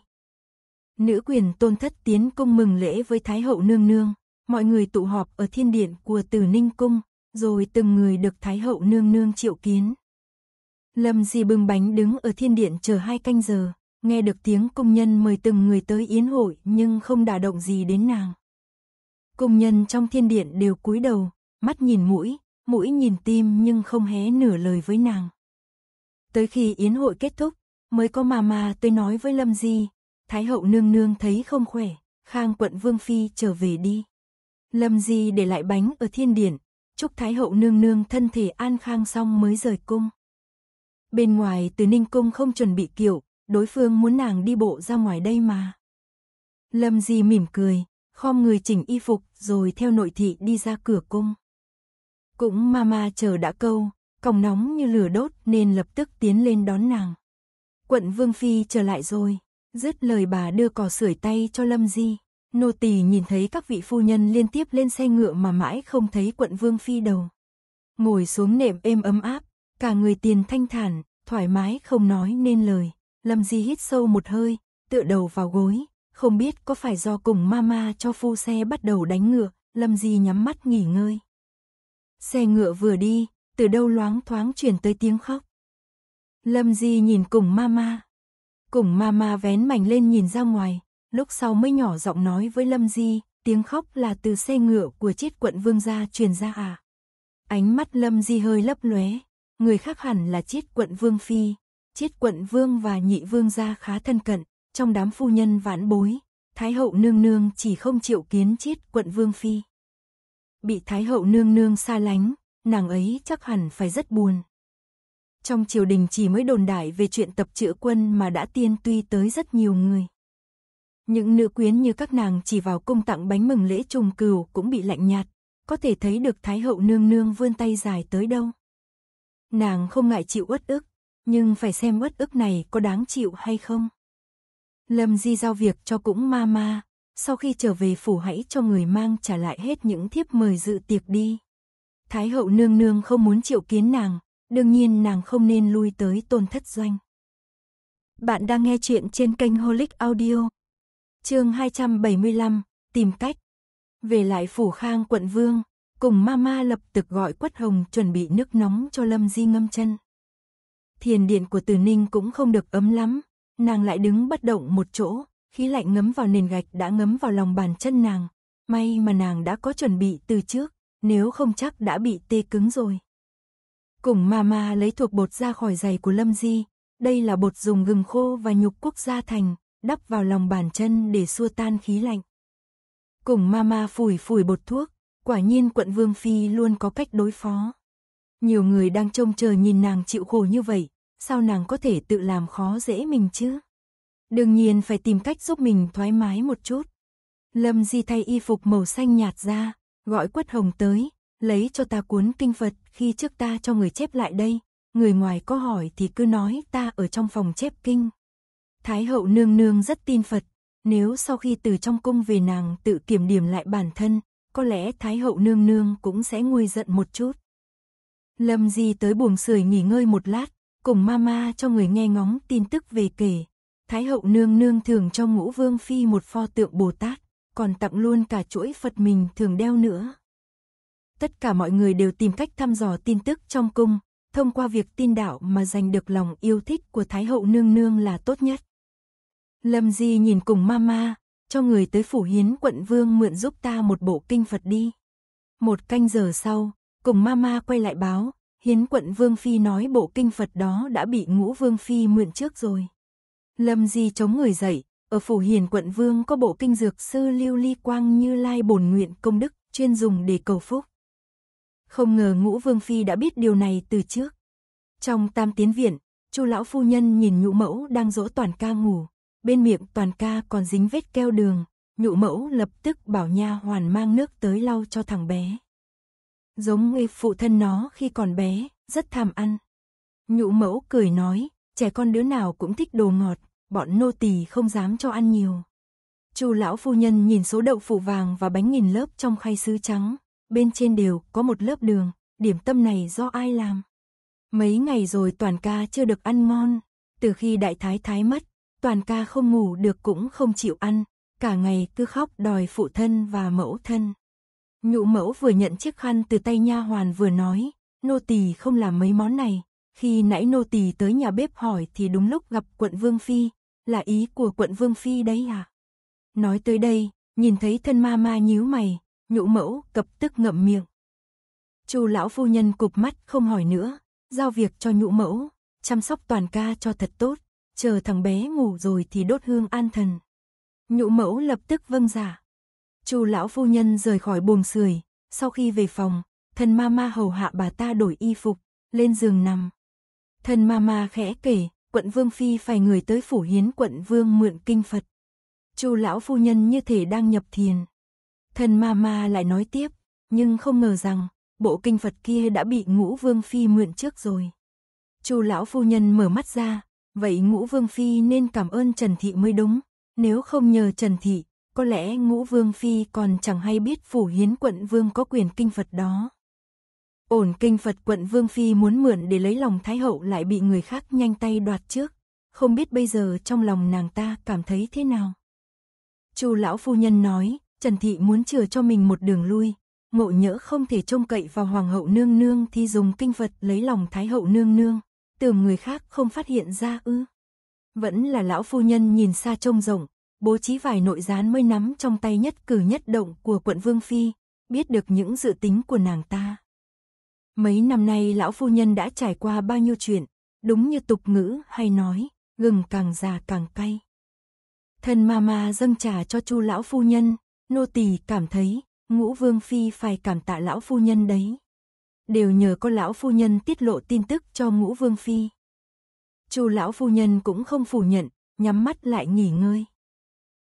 Nữ quyền tôn thất tiến cung mừng lễ với Thái hậu nương nương, mọi người tụ họp ở thiên điện của Từ Ninh cung, rồi từng người được Thái hậu nương nương triệu kiến. Lâm Di bưng bánh đứng ở thiên điện chờ hai canh giờ, nghe được tiếng công nhân mời từng người tới yến hội nhưng không đả động gì đến nàng. Công nhân trong thiên điện đều cúi đầu, mắt nhìn mũi, mũi nhìn tim nhưng không hé nửa lời với nàng. Tới khi yến hội kết thúc, mới có Mama tới nói với Lâm Di, Thái hậu nương nương thấy không khỏe, Khang quận vương phi trở về đi. Lâm Di để lại bánh ở thiên điện, chúc Thái hậu nương nương thân thể an khang xong mới rời cung. Bên ngoài Từ Ninh cung không chuẩn bị kiệu, đối phương muốn nàng đi bộ ra ngoài đây mà. Lâm Di mỉm cười, khom người chỉnh y phục rồi theo nội thị đi ra cửa cung. Cũng Mama chờ đã câu, còng nóng như lửa đốt nên lập tức tiến lên đón nàng. Quận vương phi trở lại rồi, dứt lời bà đưa cỏ sưởi tay cho Lâm Di. Nô tỳ nhìn thấy các vị phu nhân liên tiếp lên xe ngựa mà mãi không thấy quận vương phi đâu. Ngồi xuống nệm êm ấm áp, cả người tiền thanh thản, thoải mái không nói nên lời. Lâm Di hít sâu một hơi, tựa đầu vào gối, không biết có phải do Cùng Mama cho phu xe bắt đầu đánh ngựa, Lâm Di nhắm mắt nghỉ ngơi. Xe ngựa vừa đi, từ đâu loáng thoáng truyền tới tiếng khóc. Lâm Di nhìn Cùng Mama. Cùng Mama vén mảnh lên nhìn ra ngoài, lúc sau mới nhỏ giọng nói với Lâm Di, tiếng khóc là từ xe ngựa của chiết quận vương gia truyền ra à? Ánh mắt Lâm Di hơi lấp lóe, người khác hẳn là chiết quận vương phi. Chiết quận vương và nhị vương gia khá thân cận, trong đám phu nhân vãn bối, Thái hậu nương nương chỉ không triệu kiến chiết quận vương phi. Bị Thái hậu nương nương xa lánh, nàng ấy chắc hẳn phải rất buồn. Trong triều đình chỉ mới đồn đại về chuyện tập chữa quân mà đã tiên tuy tới rất nhiều người. Những nữ quyến như các nàng chỉ vào cung tặng bánh mừng lễ trùng cừu cũng bị lạnh nhạt, có thể thấy được Thái hậu nương nương vươn tay dài tới đâu. Nàng không ngại chịu uất ức, nhưng phải xem uất ức này có đáng chịu hay không. Lâm Di giao việc cho Cũng Mama, sau khi trở về phủ hãy cho người mang trả lại hết những thiếp mời dự tiệc đi. Thái hậu nương nương không muốn triệu kiến nàng, đương nhiên nàng không nên lui tới tôn thất doanh. Bạn đang nghe chuyện trên kênh Holic Audio. Chương hai trăm bảy mươi lăm, tìm cách. Về lại phủ Khang quận vương, Cùng Mama lập tức gọi Quất Hồng chuẩn bị nước nóng cho Lâm Di ngâm chân. Thiền điện của Từ Ninh cũng không được ấm lắm, nàng lại đứng bất động một chỗ, khí lạnh ngấm vào nền gạch đã ngấm vào lòng bàn chân nàng. May mà nàng đã có chuẩn bị từ trước, nếu không chắc đã bị tê cứng rồi. Cùng Mama lấy thuộc bột ra khỏi giày của Lâm Di. Đây là bột dùng gừng khô và nhục quốc gia thành, đắp vào lòng bàn chân để xua tan khí lạnh. Cùng Mama phủi phủi bột thuốc, quả nhiên quận Vương Phi luôn có cách đối phó. Nhiều người đang trông chờ nhìn nàng chịu khổ như vậy, sao nàng có thể tự làm khó dễ mình chứ? Đương nhiên phải tìm cách giúp mình thoải mái một chút. Lâm Di thay y phục màu xanh nhạt ra, gọi Quất Hồng tới, lấy cho ta cuốn kinh Phật khi trước ta cho người chép lại đây. Người ngoài có hỏi thì cứ nói ta ở trong phòng chép kinh. Thái hậu nương nương rất tin Phật, nếu sau khi từ trong cung về nàng tự kiểm điểm lại bản thân, có lẽ Thái hậu nương nương cũng sẽ nguôi giận một chút. Lâm Di tới buồng sưởi nghỉ ngơi một lát, cùng Mama cho người nghe ngóng tin tức về kể. Thái hậu nương nương thường cho Ngũ Vương Phi một pho tượng Bồ Tát, còn tặng luôn cả chuỗi Phật mình thường đeo nữa. Tất cả mọi người đều tìm cách thăm dò tin tức trong cung. Thông qua việc tin đạo mà giành được lòng yêu thích của Thái hậu nương nương là tốt nhất. Lâm Di nhìn cùng Mama, cho người tới phủ Hiến quận vương mượn giúp ta một bộ kinh Phật đi. Một canh giờ sau, cùng Mama quay lại báo, Hiến quận Vương Phi nói bộ kinh Phật đó đã bị Ngũ Vương Phi mượn trước rồi. Lâm Di chống người dậy, ở phủ Hiền quận vương có bộ kinh Dược Sư Lưu Ly Quang Như Lai Bổn Nguyện Công Đức, chuyên dùng để cầu phúc. Không ngờ Ngũ Vương Phi đã biết điều này từ trước. Trong Tam Tiến Viện, Chu lão phu nhân nhìn nhũ mẫu đang dỗ Toàn Ca ngủ. Bên miệng Toàn Ca còn dính vết keo đường. Nhũ mẫu lập tức bảo nha hoàn mang nước tới lau cho thằng bé. Giống như phụ thân nó khi còn bé, rất tham ăn. Nhũ mẫu cười nói, trẻ con đứa nào cũng thích đồ ngọt, bọn nô tỳ không dám cho ăn nhiều. Chu lão phu nhân nhìn số đậu phụ vàng và bánh nghìn lớp trong khay sứ trắng. Bên trên đều có một lớp đường, điểm tâm này do ai làm? Mấy ngày rồi Toàn Ca chưa được ăn ngon, từ khi đại thái thái mất, Toàn Ca không ngủ được cũng không chịu ăn, cả ngày cứ khóc đòi phụ thân và mẫu thân. Nhũ mẫu vừa nhận chiếc khăn từ tay nha hoàn vừa nói, nô tỳ không làm mấy món này, khi nãy nô tỳ tới nhà bếp hỏi thì đúng lúc gặp quận Vương Phi, là ý của quận Vương Phi đấy à? Nói tới đây, nhìn thấy thân ma ma nhíu mày. Nhũ mẫu cập tức ngậm miệng. Chu lão phu nhân cụp mắt không hỏi nữa, giao việc cho nhũ mẫu, chăm sóc Toàn Ca cho thật tốt, chờ thằng bé ngủ rồi thì đốt hương an thần. Nhũ mẫu lập tức vâng giả. Chu lão phu nhân rời khỏi buồng sưởi, sau khi về phòng, thần ma ma hầu hạ bà ta đổi y phục, lên giường nằm. Thần ma ma khẽ kể, quận Vương Phi phải người tới phủ Hiến quận vương mượn kinh Phật. Chu lão phu nhân như thể đang nhập thiền. Thần Mama lại nói tiếp, nhưng không ngờ rằng, bộ kinh Phật kia đã bị Ngũ Vương Phi mượn trước rồi. Chu lão phu nhân mở mắt ra, vậy Ngũ Vương Phi nên cảm ơn Trần Thị mới đúng. Nếu không nhờ Trần Thị, có lẽ Ngũ Vương Phi còn chẳng hay biết phủ Hiến quận vương có quyền kinh Phật đó. Ổn kinh Phật quận Vương Phi muốn mượn để lấy lòng Thái hậu lại bị người khác nhanh tay đoạt trước. Không biết bây giờ trong lòng nàng ta cảm thấy thế nào. Chu lão phu nhân nói. Trần Thị muốn chừa cho mình một đường lui, ngộ nhỡ không thể trông cậy vào Hoàng hậu nương nương thì dùng kinh Phật lấy lòng Thái hậu nương nương, tưởng người khác không phát hiện ra ư. Vẫn là lão phu nhân nhìn xa trông rộng, bố trí vài nội gián mới nắm trong tay nhất cử nhất động của quận Vương Phi, biết được những dự tính của nàng ta. Mấy năm nay lão phu nhân đã trải qua bao nhiêu chuyện, đúng như tục ngữ hay nói, gừng càng già càng cay. Thân Mama dâng trà cho Chu lão phu nhân. Nô tỳ cảm thấy, Ngũ Vương Phi phải cảm tạ lão phu nhân đấy. Đều nhờ có lão phu nhân tiết lộ tin tức cho Ngũ Vương Phi. Chu lão phu nhân cũng không phủ nhận, nhắm mắt lại nghỉ ngơi.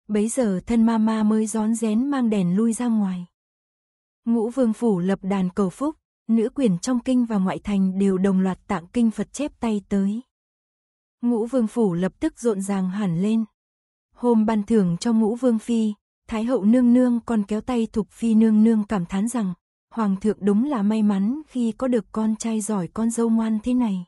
Bấy giờ thân ma ma mới rón rén mang đèn lui ra ngoài. Ngũ Vương Phủ lập đàn cầu phúc, nữ quyển trong kinh và ngoại thành đều đồng loạt tặng kinh Phật chép tay tới. Ngũ Vương Phủ lập tức rộn ràng hẳn lên. Hôm ban thưởng cho Ngũ Vương Phi, Thái hậu nương nương còn kéo tay Thục Phi nương nương cảm thán rằng, Hoàng thượng đúng là may mắn khi có được con trai giỏi con dâu ngoan thế này.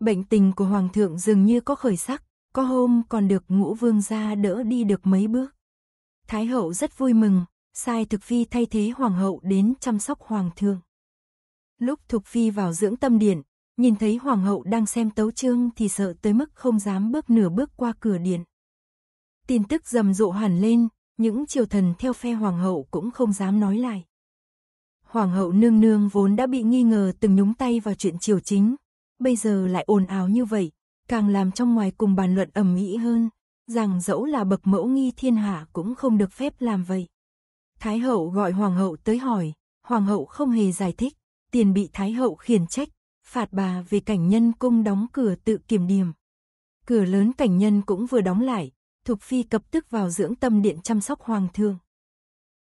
Bệnh tình của Hoàng thượng dường như có khởi sắc, có hôm còn được Ngũ Vương gia đỡ đi được mấy bước. Thái hậu rất vui mừng, sai Thục Phi thay thế Hoàng hậu đến chăm sóc Hoàng thượng. Lúc Thục Phi vào dưỡng tâm điện, nhìn thấy Hoàng hậu đang xem tấu chương thì sợ tới mức không dám bước nửa bước qua cửa điện. tin tức rầm rộ hẳn lên, những triều thần theo phe hoàng hậu cũng không dám nói lại. Hoàng hậu nương nương vốn đã bị nghi ngờ từng nhúng tay vào chuyện triều chính, bây giờ lại ồn ào như vậy, càng làm trong ngoài cùng bàn luận ầm ĩ hơn, rằng dẫu là bậc mẫu nghi thiên hạ cũng không được phép làm vậy. Thái hậu gọi hoàng hậu tới hỏi, hoàng hậu không hề giải thích, tiền bị thái hậu khiển trách, phạt bà về cảnh nhân cung đóng cửa tự kiểm điểm. Cửa lớn cảnh nhân cũng vừa đóng lại, Thục Phi cập tức vào dưỡng tâm điện chăm sóc hoàng thương.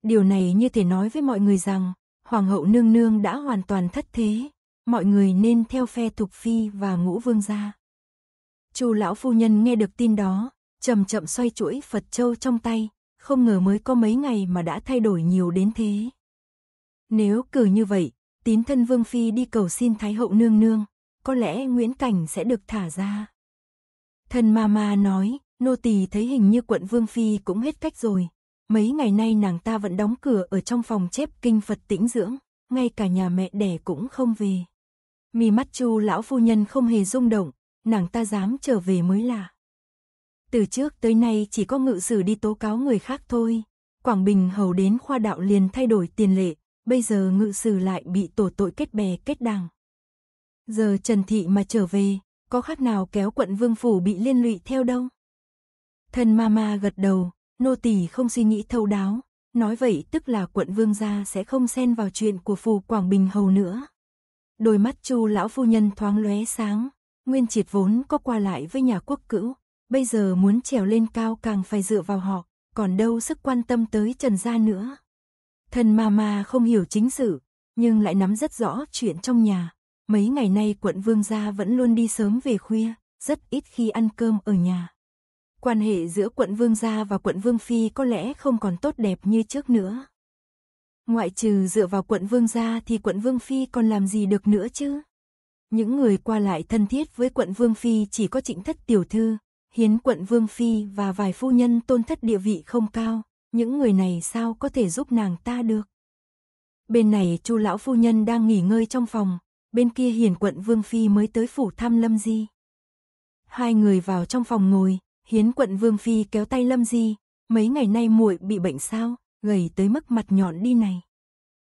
Điều này như thể nói với mọi người rằng, hoàng hậu nương nương đã hoàn toàn thất thế, mọi người nên theo phe Thục Phi và Ngũ Vương gia. Chu lão phu nhân nghe được tin đó, chậm chậm xoay chuỗi Phật châu trong tay, không ngờ mới có mấy ngày mà đã thay đổi nhiều đến thế. Nếu cứ như vậy, tín thân Vương Phi đi cầu xin Thái hậu nương nương, có lẽ Nguyễn Cảnh sẽ được thả ra. Thân Mama nói, nô tỳ thấy hình như quận Vương Phi cũng hết cách rồi. Mấy ngày nay nàng ta vẫn đóng cửa ở trong phòng chép kinh Phật tĩnh dưỡng, ngay cả nhà mẹ đẻ cũng không về. Mí mắt Chu lão phu nhân không hề rung động, nàng ta dám trở về mới lạ. Từ trước tới nay chỉ có ngự sử đi tố cáo người khác thôi. Quảng Bình hầu đến khoa đạo liền thay đổi tiền lệ, bây giờ ngự sử lại bị tổ tội kết bè kết đảng. Giờ Trần Thị mà trở về, có khác nào kéo quận Vương Phủ bị liên lụy theo đâu. Thân Mama gật đầu, nô tỳ không suy nghĩ thấu đáo, nói vậy tức là quận Vương gia sẽ không xen vào chuyện của phủ Quảng Bình hầu nữa. Đôi mắt Chu lão phu nhân thoáng lóe sáng, Nguyên Triệt vốn có qua lại với nhà Quốc Cữu, bây giờ muốn trèo lên cao càng phải dựa vào họ, còn đâu sức quan tâm tới Trần gia nữa. Thân Mama không hiểu chính sự, nhưng lại nắm rất rõ chuyện trong nhà, mấy ngày nay quận Vương gia vẫn luôn đi sớm về khuya, rất ít khi ăn cơm ở nhà. Quan hệ giữa quận Vương gia và quận Vương Phi có lẽ không còn tốt đẹp như trước nữa. Ngoại trừ dựa vào quận Vương gia thì quận Vương Phi còn làm gì được nữa chứ? Những người qua lại thân thiết với quận Vương Phi chỉ có Trịnh thất tiểu thư, Hiến quận Vương Phi và vài phu nhân tôn thất địa vị không cao, những người này sao có thể giúp nàng ta được? Bên này Chu lão phu nhân đang nghỉ ngơi trong phòng, bên kia Hiền quận Vương Phi mới tới phủ thăm Lâm Di. Hai người vào trong phòng ngồi. Hiến quận Vương Phi kéo tay Lâm Di, mấy ngày nay muội bị bệnh sao, gầy tới mức mặt nhọn đi này.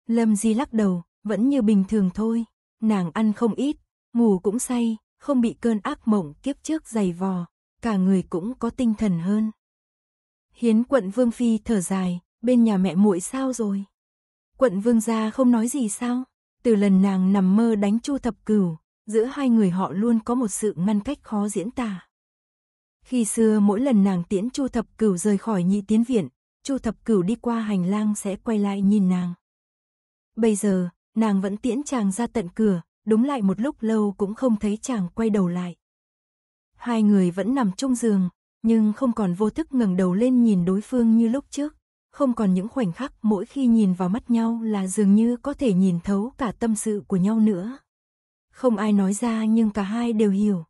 Lâm Di lắc đầu, vẫn như bình thường thôi, nàng ăn không ít, ngủ cũng say, không bị cơn ác mộng kiếp trước dày vò, cả người cũng có tinh thần hơn. Hiến quận Vương Phi thở dài, bên nhà mẹ muội sao rồi? Quận Vương gia không nói gì sao? Từ lần nàng nằm mơ đánh Chu Thập Cửu, giữa hai người họ luôn có một sự ngăn cách khó diễn tả. Khi xưa mỗi lần nàng tiễn Chu Thập Cửu rời khỏi Nhị Tiến Viện, Chu Thập Cửu đi qua hành lang sẽ quay lại nhìn nàng. Bây giờ, nàng vẫn tiễn chàng ra tận cửa, đúng lại một lúc lâu cũng không thấy chàng quay đầu lại. Hai người vẫn nằm chung giường, nhưng không còn vô thức ngẩng đầu lên nhìn đối phương như lúc trước, không còn những khoảnh khắc mỗi khi nhìn vào mắt nhau là dường như có thể nhìn thấu cả tâm sự của nhau nữa. Không ai nói ra nhưng cả hai đều hiểu.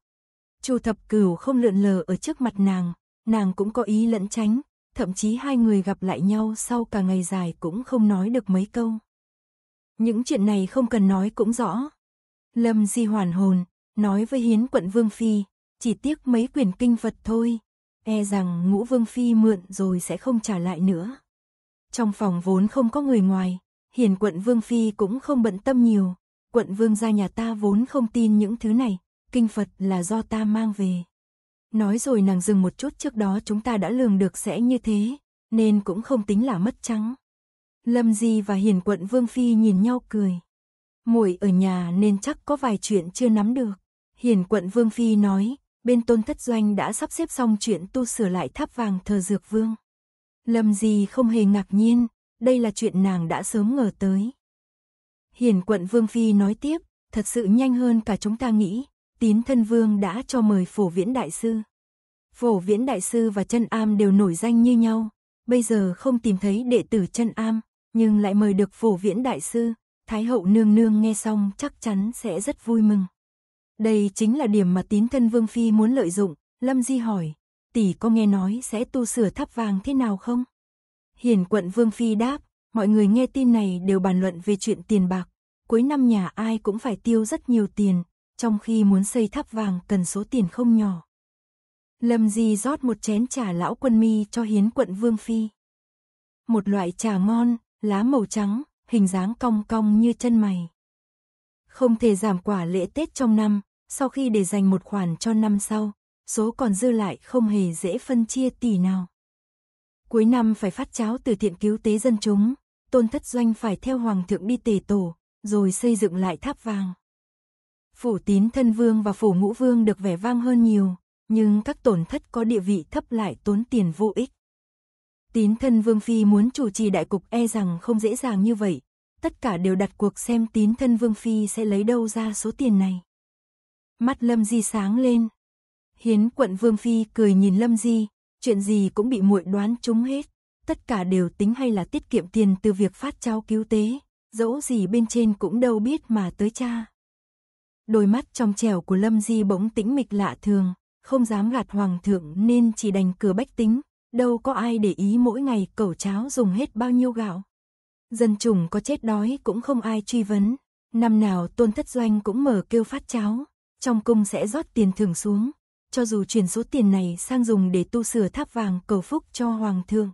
Chu Thập Cửu không lượn lờ ở trước mặt nàng, nàng cũng có ý lẩn tránh, thậm chí hai người gặp lại nhau sau cả ngày dài cũng không nói được mấy câu. Những chuyện này không cần nói cũng rõ. Lâm Di hoàn hồn, nói với Hiến quận Vương Phi, chỉ tiếc mấy quyển kinh Phật thôi, e rằng Ngũ Vương Phi mượn rồi sẽ không trả lại nữa. Trong phòng vốn không có người ngoài, Hiền quận Vương Phi cũng không bận tâm nhiều, quận Vương gia nhà ta vốn không tin những thứ này. Kinh Phật là do ta mang về. Nói rồi nàng dừng một chút, trước đó chúng ta đã lường được sẽ như thế, nên cũng không tính là mất trắng. Lâm Di và Hiền quận Vương Phi nhìn nhau cười. Muội ở nhà nên chắc có vài chuyện chưa nắm được. Hiền quận Vương Phi nói, bên Tôn Thất Doanh đã sắp xếp xong chuyện tu sửa lại tháp vàng thờ Dược Vương. Lâm Di không hề ngạc nhiên, đây là chuyện nàng đã sớm ngờ tới. Hiền quận Vương Phi nói tiếp, thật sự nhanh hơn cả chúng ta nghĩ. Tín thân Vương đã cho mời Phổ Viễn Đại Sư. Phổ Viễn Đại Sư và Chân Am đều nổi danh như nhau. Bây giờ không tìm thấy đệ tử Chân Am, nhưng lại mời được Phổ Viễn Đại Sư. Thái hậu nương nương nghe xong chắc chắn sẽ rất vui mừng. Đây chính là điểm mà tín thân Vương Phi muốn lợi dụng. Lâm Di hỏi, tỷ có nghe nói sẽ tu sửa tháp vàng thế nào không? Hiền quận Vương Phi đáp, mọi người nghe tin này đều bàn luận về chuyện tiền bạc. Cuối năm nhà ai cũng phải tiêu rất nhiều tiền, trong khi muốn xây tháp vàng cần số tiền không nhỏ. Lâm Di rót một chén trà lão quân mi cho Hiến Quận Vương Phi. Một loại trà ngon, lá màu trắng, hình dáng cong cong như chân mày. Không thể giảm quả lễ Tết trong năm, sau khi để dành một khoản cho năm sau, số còn dư lại không hề dễ phân chia tỷ nào. Cuối năm phải phát cháo từ thiện cứu tế dân chúng, Tôn Thất Doanh phải theo Hoàng thượng đi tề tổ, rồi xây dựng lại tháp vàng. Phủ Tín Thân Vương và Phủ Ngũ Vương được vẻ vang hơn nhiều, nhưng các tổn thất có địa vị thấp lại tốn tiền vô ích. Tín Thân Vương Phi muốn chủ trì đại cục e rằng không dễ dàng như vậy, tất cả đều đặt cuộc xem Tín Thân Vương Phi sẽ lấy đâu ra số tiền này. Mắt Lâm Di sáng lên. Hiến Quận Vương Phi cười nhìn Lâm Di, chuyện gì cũng bị muội đoán trúng hết, tất cả đều tính hay là tiết kiệm tiền từ việc phát cháo cứu tế, dẫu gì bên trên cũng đâu biết mà tới cha. Đôi mắt trong trẻo của Lâm Di bỗng tĩnh mịch lạ thường, không dám gạt Hoàng thượng nên chỉ đành cửa bách tính, đâu có ai để ý mỗi ngày cẩu cháo dùng hết bao nhiêu gạo. Dân chủng có chết đói cũng không ai truy vấn, năm nào Tôn Thất Doanh cũng mở kêu phát cháo, trong cung sẽ rót tiền thưởng xuống, cho dù chuyển số tiền này sang dùng để tu sửa tháp vàng cầu phúc cho Hoàng thượng,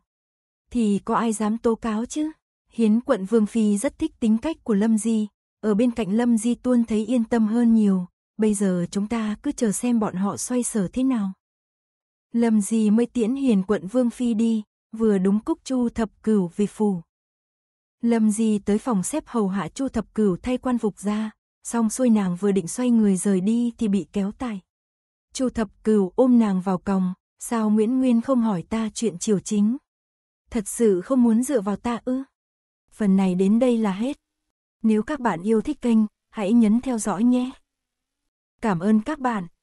thì có ai dám tố cáo chứ? Hiến Quận Vương Phi rất thích tính cách của Lâm Di, ở bên cạnh Lâm Di tuôn thấy yên tâm hơn nhiều, bây giờ chúng ta cứ chờ xem bọn họ xoay sở thế nào. Lâm Di mới tiễn Hiền Quận Vương Phi đi, vừa đúng cúc Chu Thập Cửu về phủ. Lâm Di tới phòng xếp hầu hạ Chu Thập Cửu thay quan phục ra, xong xuôi nàng vừa định xoay người rời đi thì bị kéo tay. Chu Thập Cửu ôm nàng vào còng, sao Nguyễn Nguyên không hỏi ta chuyện triều chính? Thật sự không muốn dựa vào ta ư? Phần này đến đây là hết. Nếu các bạn yêu thích kênh, hãy nhấn theo dõi nhé. Cảm ơn các bạn.